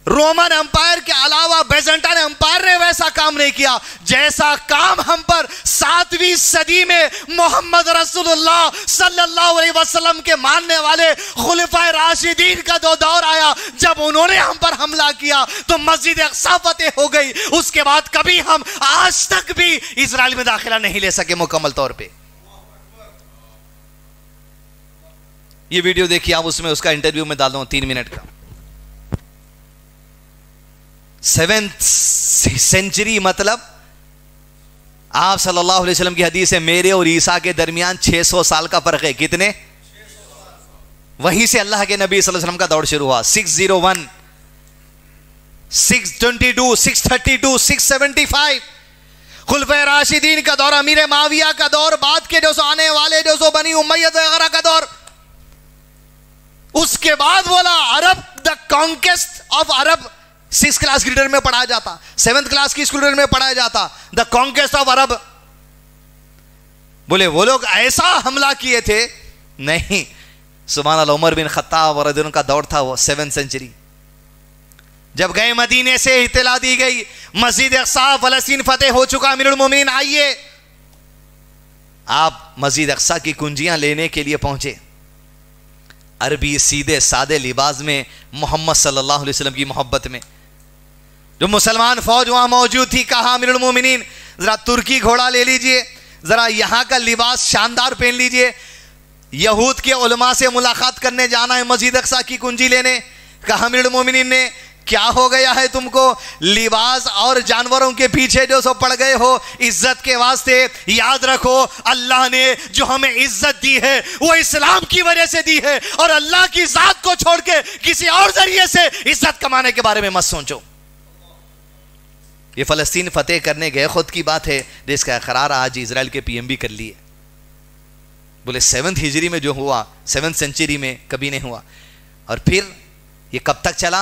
रोमन अंपायर के अलावा बैजेंटाइन अंपायर ने वैसा काम नहीं किया जैसा काम हम पर 7वीं सदी में मोहम्मद रसूलुल्लाह सल्लल्लाहु अलैहि वसल्लम के मानने वाले खुलफाए राशिदीन का दो दौर आया। जब उन्होंने हम पर हमला किया तो मस्जिद अक्सा फतेह हो गई, उसके बाद कभी हम आज तक भी इजराइल में दाखिला नहीं ले सके मुकम्मल तौर पर। यह वीडियो देखिए आप, उसमें उसका इंटरव्यू में डाल दूं 3 मिनट का। 7th सेंचुरी मतलब आप सल्लल्लाहु अलैहि वसल्लम की हदीस है मेरे और ईसा के दरमियान 600 साल का फर्क है। कितने? 600। वहीं से अल्लाह के नबी सल्लल्लाहु अलैहि वसल्लम का दौर शुरू हुआ। 601, 622, 632, 675 खुलफाए राशिदीन का दौर, अमीर माविया का दौर, बाद के जो सो आने वाले जो सो बनी उमैयद वगैरह का दौर। उसके बाद बोला Arab, the conquest of Arab 6th class grader में पढ़ाया जाता, 7th क्लास की स्कूल में पढ़ाया जाता, द कॉन्क्वेस्ट ऑफ अरब। बोले वो लोग ऐसा हमला किए थे? नहीं। सुभान अल्लाह, उमर बिन खत्ताब और उनका दौर था वो 7th सेंचुरी। जब गए मदीने से इतला दी गई मस्जिद अक्सा फलस्तीन फतेह हो चुका, अमीरुल मोमिनीन आइए। आप मस्जिद अक्सा की कुंजियां लेने के लिए पहुंचे। अरबी सीधे सादे लिबास में मोहम्मद सल्लल्लाहु अलैहि वसल्लम की मोहब्बत में जो मुसलमान फौज वहां मौजूद थी, कहा अमीरुल मोमिनीन जरा तुर्की घोड़ा ले लीजिए, जरा यहाँ का लिबास शानदार पहन लीजिए, यहूद के उलमा से मुलाकात करने जाना है मस्जिद अक्सा की कुंजी लेने। कहा अमीरुल मोमिनीन ने, क्या हो गया है तुमको, लिबास और जानवरों के पीछे जो सो पड़ गए हो? इज्जत के वास्ते याद रखो अल्लाह ने जो हमें इज्जत दी है वो इस्लाम की वजह से दी है, और अल्लाह की जात को छोड़ के किसी और जरिए से इज्जत कमाने के बारे में मत सोचो। ये फलस्तीन फतेह करने गए, खुद की बात है, जिसका इकरार आज इजराइल के पीएम भी कर लिए। बोले 7th हिजरी में जो हुआ 7th सेंचुरी में कभी नहीं हुआ। और फिर ये कब तक चला?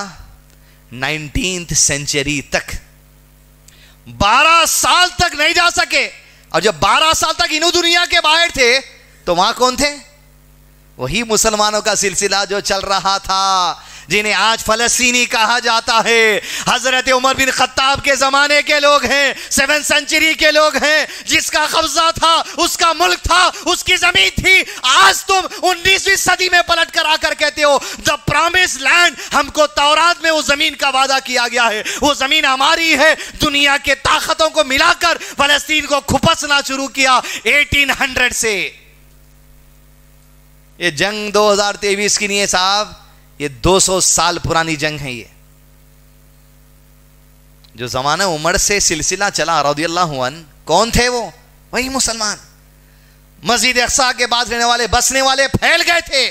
19th सेंचुरी तक। 12 साल तक नहीं जा सके। और जब 12 साल तक इन्हों दुनिया के बाहर थे तो वहां कौन थे? वही मुसलमानों का सिलसिला जो चल रहा था, जिन्हें आज फलस्तीनी कहा जाता है। हजरत उमर बिन खत्ताब के जमाने के लोग हैं, 7th सेंचुरी के लोग हैं, जिसका कब्जा था, उसका मुल्क था, उसकी जमीन थी। आज तुम 19वीं सदी में पलट कर आकर कहते हो द प्रॉमिस लैंड, हमको तौरात में उस जमीन का वादा किया गया है, वो जमीन हमारी है। दुनिया के ताकतों को मिलाकर फलस्तीन को खुपसना शुरू किया 1800 से। ये जंग 2023 की नहीं है साहब, ये 200 साल पुरानी जंग है। ये जो जमाना उमर से सिलसिला चला रज़ियल्लाहु अन, कौन थे वो? वही मुसलमान। मस्जिद अक्सा के बाद रहने वाले, बसने वाले फैल गए थे,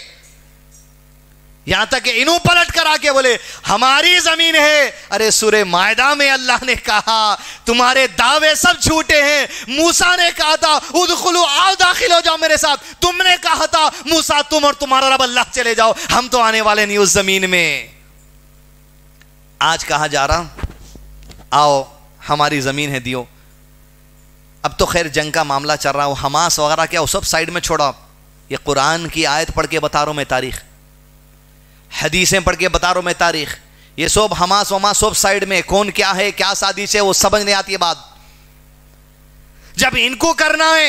यहां तक इन्हों पलट कर आके बोले हमारी जमीन है। अरे सूरे मायदा में अल्लाह ने कहा तुम्हारे दावे सब झूठे हैं। मूसा ने कहा था उदखुलू, आओ दाखिल हो जाओ मेरे साथ। तुमने कहा था मूसा तुम और तुम्हारा रब अल्लाह चले जाओ, हम तो आने वाले नहीं उस जमीन में। आज कहा जा रहा आओ हमारी जमीन है दियो। अब तो खैर जंग का मामला चल रहा हो, हमास वगैरह क्या, वो सब साइड में छोड़ो। ये कुरान की आयत पढ़ के बता रहा हूं मैं तारीख, हदीसें पढ़ के बता रहा हूं मैं तारीख, ये सब हमास वमास सब साइड में। कौन क्या है, क्या साजिश है, वो समझ नहीं आती है बात। जब इनको करना है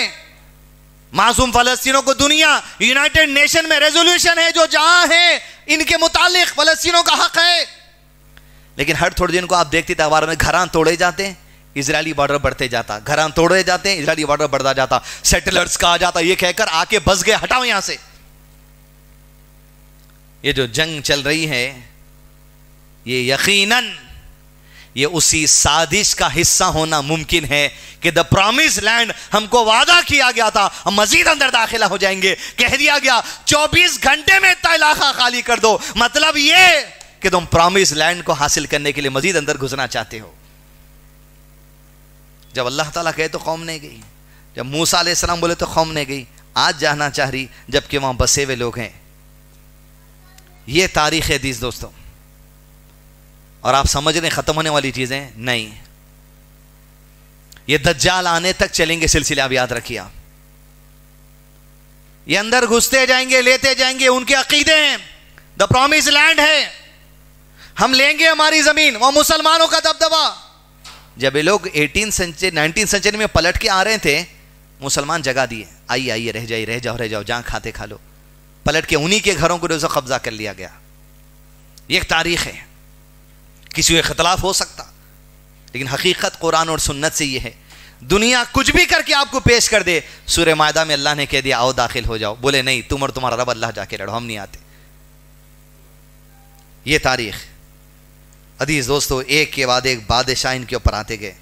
मासूम फलस्तीनों को, दुनिया यूनाइटेड नेशन में रेजोल्यूशन है जो जहां है इनके मुतालिक फलस्तीनों का हक है। लेकिन हर थोड़े दिन को आप देखते थे अखबारों में घरां तोड़े जाते हैं, इजरायली बॉर्डर बढ़ते जाता, घरां तोड़े जाते हैं, इजरायली बॉर्डर बढ़ता जाता, सेटलर्स कहा जाता, ये कहकर आके बस गए, हटाओ यहां से। ये जो जंग चल रही है ये यकीनन ये उसी साजिश का हिस्सा होना मुमकिन है कि द प्रॉमिस लैंड हमको वादा किया गया था, हम मजीद अंदर दाखिला हो जाएंगे। कह दिया गया 24 घंटे में इतना इलाका खाली कर दो, मतलब ये कि तुम प्रॉमिस लैंड को हासिल करने के लिए मजीद अंदर घुसना चाहते हो। जब अल्लाह ताला कहे तो कौम नहीं गई, जब मूसा अलैहिस्सलाम बोले तो कौम नहीं गई। आज जाना चाह रही जबकि वहां बसे हुए लोग हैं। ये तारीख हदीस दोस्तों, और आप समझ रहे हैं ख़त्म होने वाली चीज़ें नहीं, ये दज्जाल आने तक चलेंगे सिलसिले। आप याद रखिए, आप ये अंदर घुसते जाएंगे, लेते जाएंगे। उनके अकीदे हैं द प्रॉमिस लैंड है, हम लेंगे हमारी ज़मीन, वह मुसलमानों का दबदबा। जब ये लोग 19 सेंचुरी में पलट के आ रहे थे, मुसलमान जगा दिए, आइए आइए रह जाइए, रह जाओ, जहाँ खाते खा लो। पलट के उन्हीं के घरों को रोज़ा कब्जा कर लिया गया। ये एक तारीख़ है, किसी के खिलाफ हो सकता, लेकिन हकीकत कुरान और सुन्नत से ये है। दुनिया कुछ भी करके आपको पेश कर दे। सूरह मायदा में अल्लाह ने कह दिया आओ दाखिल हो जाओ, बोले नहीं, तुम और तुम्हारा रब अल्लाह जाके लड़ो, हम नहीं आते। ये तारीख़। अदीज़ दोस्तों, एक के बाद एक बादशाह इनके ऊपर आते गए।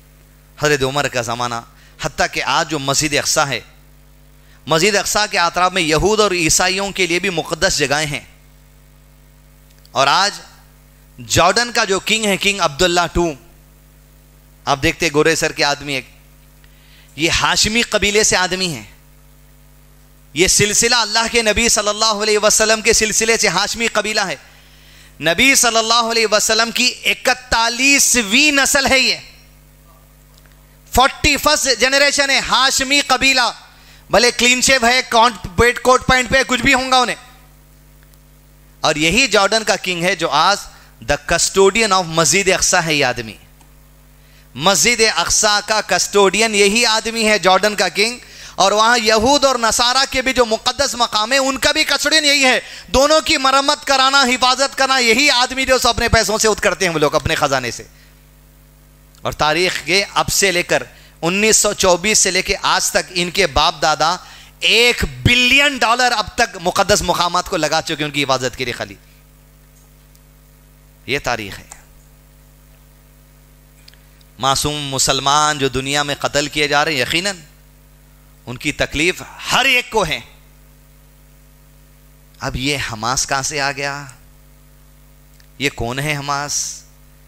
हज़रत उमर का ज़माना, हत्ता कि आज जो मस्जिद अक्सा है, मस्जिद अक्सा के आतराब में यहूद और ईसाइयों के लिए भी मुक़द्दस जगहें हैं। और आज जॉर्डन का जो किंग है, किंग अब्दुल्ला II, आप देखते गोरे सर के आदमी एक, ये हाशमी कबीले से आदमी हैं। ये सिलसिला अल्लाह के नबी सल्लल्लाहु अलैहि वसल्लम के सिलसिले से हाशमी कबीला है। नबी सल्लल्लाहु अलैहि वसल्लम की 41वीं नस्ल है, ये 41st जनरेशन है हाशमी कबीला। भले क्लीन शेव है, कोट पैंट पे कुछ भी होंगे उन्हें। और यही जॉर्डन का किंग है जो आज द कस्टोडियन ऑफ मस्जिद अक्सा है। ये आदमी मस्जिद अक्सा का कस्टोडियन यही आदमी है, जॉर्डन का किंग। और वहाँ यहूद और नसारा के भी जो मुक़द्दस मकाम है, उनका भी कस्टोडियन यही है। दोनों की मरम्मत कराना, हिफाजत करना यही आदमी जो अपने पैसों से खुद करते हैं वो लोग, अपने ख़जाने से। और तारीख़ के अब से लेकर 1924 से लेकर आज तक इनके बाप दादा $1 बिलियन अब तक मुक़द्दस मकामात को लगा चुके उनकी हिफाजत के लिए खाली। ये तारीख़ है। मासूम मुसलमान जो दुनिया में कत्ल किए जा रहे हैं, यकीनन उनकी तकलीफ हर एक को है। अब ये हमास कहाँ से आ गया? ये कौन है हमास?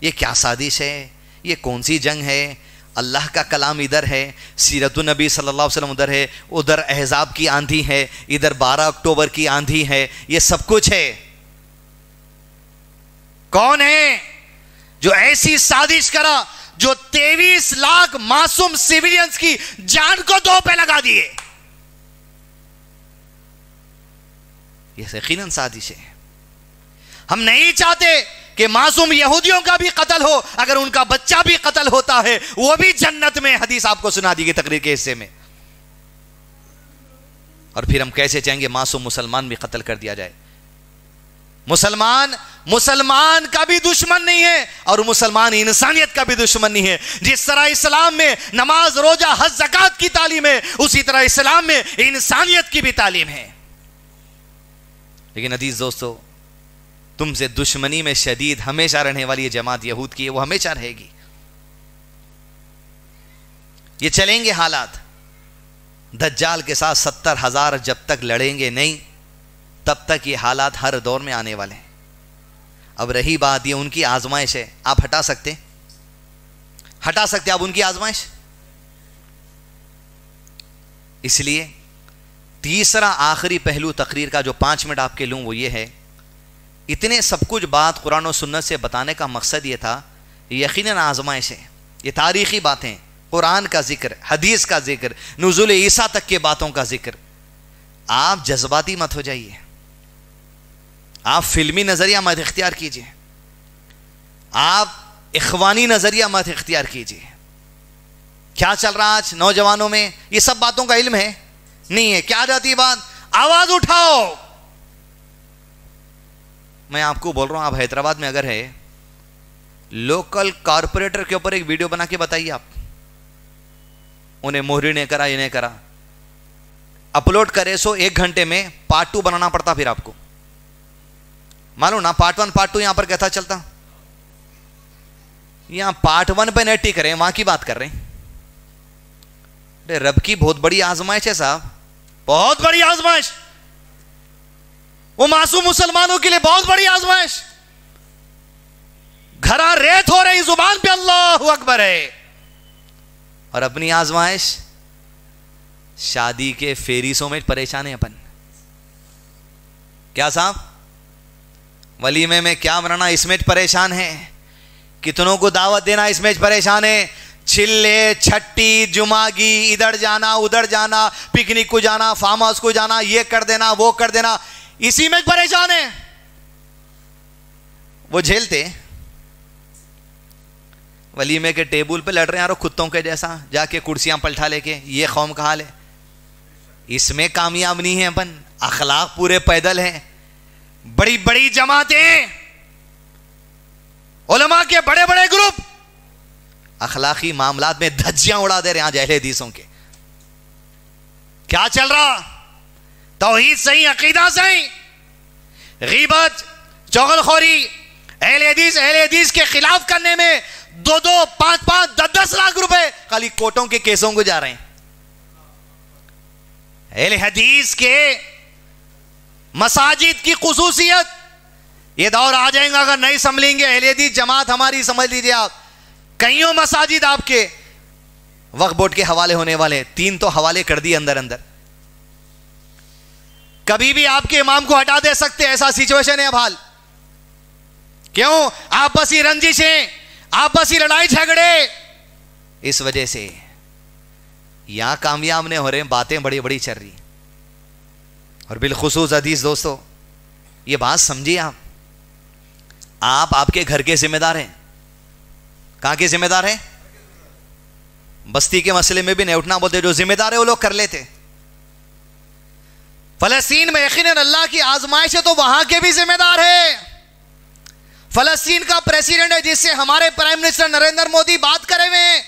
ये क्या साजिश है? ये कौन सी जंग है? अल्लाह का कलाम इधर है, सीरतुन नबी सल्लल्लाहु अलैहि वसल्लम उधर है, उधर अहज़ाब की आंधी है, इधर 12 अक्टूबर की आंधी है। ये सब कुछ है। कौन है जो ऐसी साजिश करा जो 23 लाख मासूम सिविलियंस की जान को दो पे लगा दिए? ये यकीनन साजिश है। हम नहीं चाहते कि मासूम यहूदियों का भी कत्ल हो। अगर उनका बच्चा भी कत्ल होता है वो भी जन्नत में, हदीस आपको सुना दी गई तकरीर के हिस्से में। और फिर हम कैसे चाहेंगे मासूम मुसलमान भी कत्ल कर दिया जाए? मुसलमान मुसलमान का भी दुश्मन नहीं है और मुसलमान इंसानियत का भी दुश्मन नहीं है। जिस तरह इस्लाम में नमाज, रोजा, हज, ज़कात की तालीम है, उसी तरह इस्लाम में इंसानियत की भी तालीम है। लेकिन अजीज दोस्तों, तुमसे दुश्मनी में शदीद हमेशा रहने वाली ये जमात यहूद की है, वो हमेशा रहेगी। ये चलेंगे हालात। दज्जाल के साथ 70,000 जब तक लड़ेंगे नहीं, तब तक ये हालात हर दौर में आने वाले हैं। अब रही बात, ये उनकी आजमाइश है। आप हटा सकते आप उनकी आजमाइश। इसलिए तीसरा आखिरी पहलू तकरीर का जो 5 मिनट आपके लूँ वो ये है। इतने सब कुछ बात कुरान और सुन्नत से बताने का मकसद ये था, यकीनन आजमाइश है। ये तारीख़ी बातें, कुरान का जिक्र, हदीस का जिक्र, नुज़ूल ईसा तक के बातों का जिक्र। आप जज्बाती मत हो जाइए, आप फिल्मी नज़रिया मत इख्तियार कीजिए, आप इखवानी नज़रिया मत इख्तियार कीजिए। क्या चल रहा आज नौजवानों में, ये सब बातों का इल्म है नहीं है? क्या जाती बात, आवाज़ उठाओ। मैं आपको बोल रहा हूँ, आप हैदराबाद में अगर है, लोकल कॉरपोरेटर के ऊपर एक वीडियो बना के बताइए आप, उन्हें मोहरी ने करा, ये नहीं करा, अपलोड करे। सो 1 घंटे में पार्ट 2 बनाना पड़ता। फिर आपको मालूम ना, पार्ट 1 पार्ट 2 यहां पर कहता चलता। यहां पार्ट 1 पे नहीं टिक रहे, वहां की बात कर रहे हैं। अरे रब की बहुत बड़ी आजमाइश है साहब, बहुत बड़ी आजमाइश। वो मासूम मुसलमानों के लिए बहुत बड़ी आजमाइश। घरा रेत हो रही, जुबान पे अल्लाहू अकबर है। और अपनी आजमाइश शादी के फेरिसों में परेशान है अपन। क्या साहब, वलीमे में क्या बनाना, इसमें परेशान है। कितनों को दावत देना इस मेज परेशान है। चिल्ले छट्टी जुमागी, इधर जाना उधर जाना, पिकनिक को जाना, फार्म हाउस को जाना, ये कर देना वो कर देना, इसी में परेशान है। वो झेलते वलीमे के टेबल पे लड़ रहे हैं यारो कुत्तों के जैसा, जाके कुर्सियां पलटा लेके, ये कौम का हाल है। इसमें कामयाब नहीं है अपन, अखलाक पूरे पैदल हैं। बड़ी बड़ी जमातें, उलमा के बड़े बड़े ग्रुप अखलाकी मामलात में धज्जियां उड़ा दे रहे हैं जहले हदीसों के। क्या चल रहा? तौहीद सही, अकीदा सही, गीबत, चुगलखोरी, अहले हदीस के खिलाफ करने में 2-2, 5-5, 10-10 लाख रुपए खाली कोर्टों के केसों को जा रहे हैं। अहले हदीस के मसाजिद की खुसूसियत, ये दौर आ जाएगा अगर नहीं संभलेंगे। अहले हदीस जमात हमारी, समझ लीजिए आप, कईयों मसाजिद आपके वक्फ बोर्ड के हवाले होने वाले हैं। 3 तो हवाले कर दिए अंदर अंदर। कभी भी आपके इमाम को हटा दे सकते, ऐसा सिचुएशन है अब हाल। क्यों? आपसी रंजिशें, आपसी लड़ाई झगड़े, इस वजह से यहां कामयाब नहीं हो रहे, बातें बड़ी बड़ी चल रही। और बिलखुसूस हदीस दोस्तों, ये बात समझिए आप आपके घर के जिम्मेदार हैं। कहां के जिम्मेदार हैं? बस्ती के मसले में भी नहीं उठना बोलते, जो जिम्मेदार है वो लोग कर लेते। फलस्तीन में यकीनन अल्लाह की आजमाइश है, तो वहां के भी जिम्मेदार है। फलस्तीन का प्रेसिडेंट है जिससे हमारे प्राइम मिनिस्टर नरेंद्र मोदी बात करे हुए हैं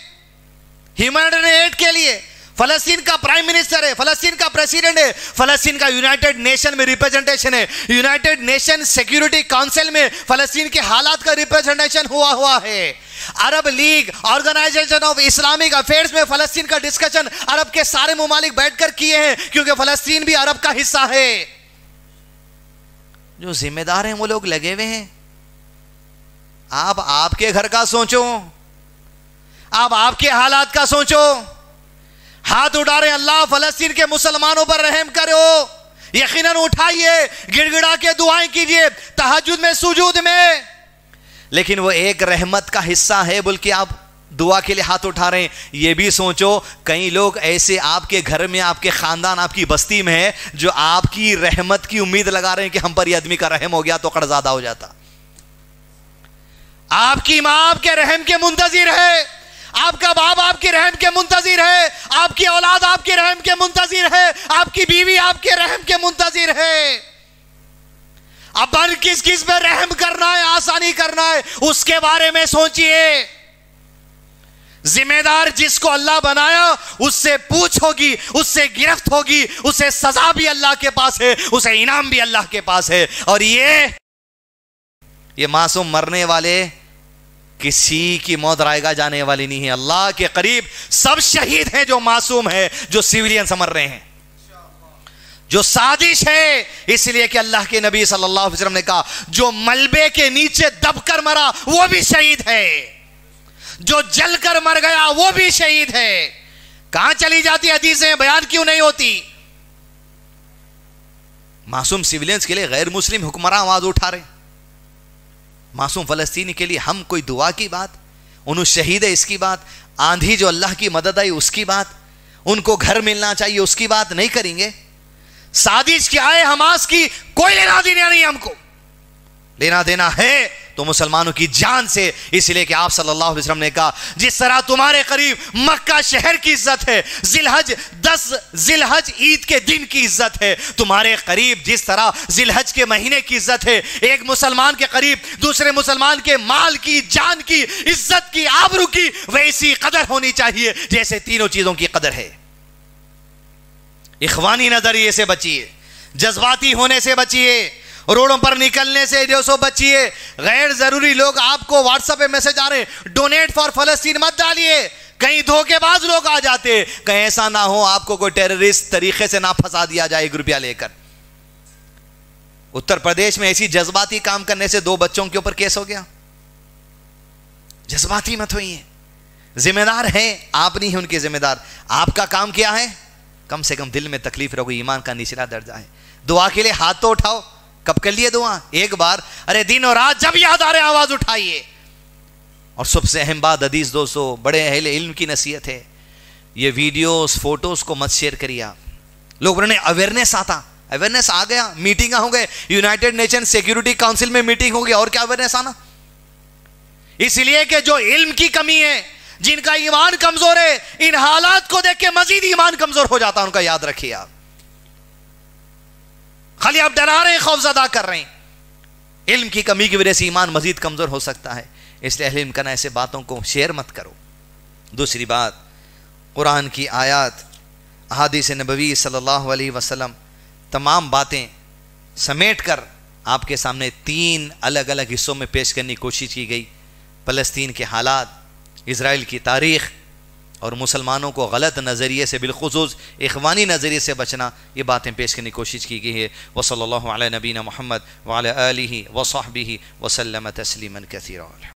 ह्यूमैनिटेरियन एड के लिए। फलस्तीन का प्राइम मिनिस्टर है, फलस्तीन का प्रेसिडेंट है, फलस्तीन का यूनाइटेड नेशन में रिप्रेजेंटेशन है, यूनाइटेड नेशन सिक्योरिटी काउंसिल में फलस्तीन के हालात का रिप्रेजेंटेशन हुआ है। Arab League, Organisation of Islamic Affairs में फलस्तीन का डिस्कशन अरब के सारे मुमालिक बैठकर किए हैं, क्योंकि फलस्तीन भी अरब का हिस्सा है। जो जिम्मेदार हैं वो लोग लगे हुए हैं। आप आपके घर का सोचो, आप आपके हालात का सोचो। हाथ उठा रहे अल्लाह फलस्तीन के मुसलमानों पर रहम करो, यकीनन उठाइए, गिड़गिड़ा के दुआएं कीजिए तहज्जुद में, सुजूद में। लेकिन वो एक रहमत का हिस्सा है, बल्कि आप दुआ के लिए हाथ उठा रहे हैं। ये भी सोचो कई लोग ऐसे आपके घर में, आपके खानदान, आपकी बस्ती में है जो आपकी रहमत की उम्मीद लगा रहे हैं कि हम पर यह आदमी का रहम हो गया तो कर्ज़ादा हो जाता। आपकी माँ आपके रहम के मुंतजिर है, आपका बाप आपके रहम के मुंतजिर है, आपकी औलाद आपके रहम के मुंतजिर है, आपकी बीवी आपके रहम के मुंतजिर है। अपन किस किस पे रहम करना है, आसानी करना है, उसके बारे में सोचिए। जिम्मेदार जिसको अल्लाह बनाया उससे पूछ होगी, उससे गिरफ्त होगी, उसे सजा भी अल्लाह के पास है, उसे इनाम भी अल्लाह के पास है। और ये मासूम मरने वाले किसी की मौत रायगा जाने वाली नहीं है। अल्लाह के करीब सब शहीद हैं जो मासूम है, जो सिविलियन समर रहे हैं, जो साजिश है। इसलिए कि अल्लाह के नबी सल्लल्लाहु अलैहि वसल्लम ने कहा जो मलबे के नीचे दबकर मरा वो भी शहीद है, जो जलकर मर गया वो भी शहीद है। कहां चली जाती हदीसें, बयान क्यों नहीं होती? मासूम सिविलियंस के लिए गैर मुस्लिम हुक्मरान आवाज उठा रहे, मासूम फलस्तीनी के लिए हम कोई दुआ की बात, उन्हें शहीद है इसकी बात, आंधी जो अल्लाह की मदद आई उसकी बात, उनको घर मिलना चाहिए उसकी बात नहीं करेंगे। साजिश क्या है हमास की, कोई लेना देना नहीं, हमको लेना देना है तो मुसलमानों की जान से। इसलिए कि आप सल्लल्लाहु अलैहि वसल्लम ने कहा जिस तरह तुम्हारे करीब मक्का शहर की इज्जत है, जिलहज 10 जिलहज ईद के दिन की इज्जत है, तुम्हारे करीब जिस तरह जिलहज के महीने की इज्जत है, एक मुसलमान के करीब दूसरे मुसलमान के माल की, जान की, इज्जत की, आबरू की वैसी कदर होनी चाहिए जैसे तीनों चीजों की कदर है। इखवानी नजरिए से बचिए, जज्बाती होने से बचिए, रोडों पर निकलने से जो सो बचिए। गैर जरूरी लोग आपको व्हाट्सएप पे मैसेज आ रहे हैं, डोनेट फॉर फलस्तीन मत डालिए, कहीं धोखेबाज लोग आ जाते, कहीं ऐसा ना हो आपको कोई टेररिस्ट तरीके से ना फंसा दिया जाए एक रुपया लेकर। उत्तर प्रदेश में ऐसी जज्बाती काम करने से 2 बच्चों के ऊपर केस हो गया। जज्बाती मत होइए, जिम्मेदार हैं आप, नहीं है उनके जिम्मेदार। आपका काम क्या है? कम से कम दिल में तकलीफ रखो, ईमान का निचला दर्जा है। दुआ के लिए हाथ तो उठाओ, कब कर लिए दुआ? एक बार, अरे दिन और रात जब याद आ रहे आवाज उठाइए। और सबसे अहम बात हदीस दोस्तों, बड़े अहले इल्म की नसीहत है, ये वीडियोस फोटोज़ को मत शेयर करिए आप। लोग उन्होंने अवेयरनेस आता, अवेयरनेस आ गया, मीटिंग हो गए, यूनाइटेड नेशन सिक्योरिटी काउंसिल में मीटिंग होगी, और क्या अवेयरनेस आना। इसलिए कि जो इल्म की कमी है, जिनका ईमान कमजोर है, इन हालात को देख के मजीद ईमान कमजोर हो जाता है उनका, याद रखिए आप। खाली आप डरा रहे हैं, खौफजदा कर रहे हैं, इल्म की कमी की वजह से ईमान मजीद कमजोर हो सकता है। इसलिए अहले इल्म का ऐसे बातों को शेयर मत करो। दूसरी बात, कुरान की आयत, अहादीस नबवी सल्लल्लाहु अलैहि वसल्लम, तमाम बातें समेट कर आपके सामने तीन अलग अलग हिस्सों में पेश करने की कोशिश की गई। फ़लस्तीन के हालात, इसराइल की तारीख़, और मुसलमानों को गलत नज़रिए से, बिलखुसूस इखवानी नज़रिए से बचना, ये बातें पेश करने की कोशिश की गई है। व सल्लल्लाहु अला नबीना मुहम्मद व अला आलिहि व सहबिहि व सल्लम तस्लीमन कसीरा।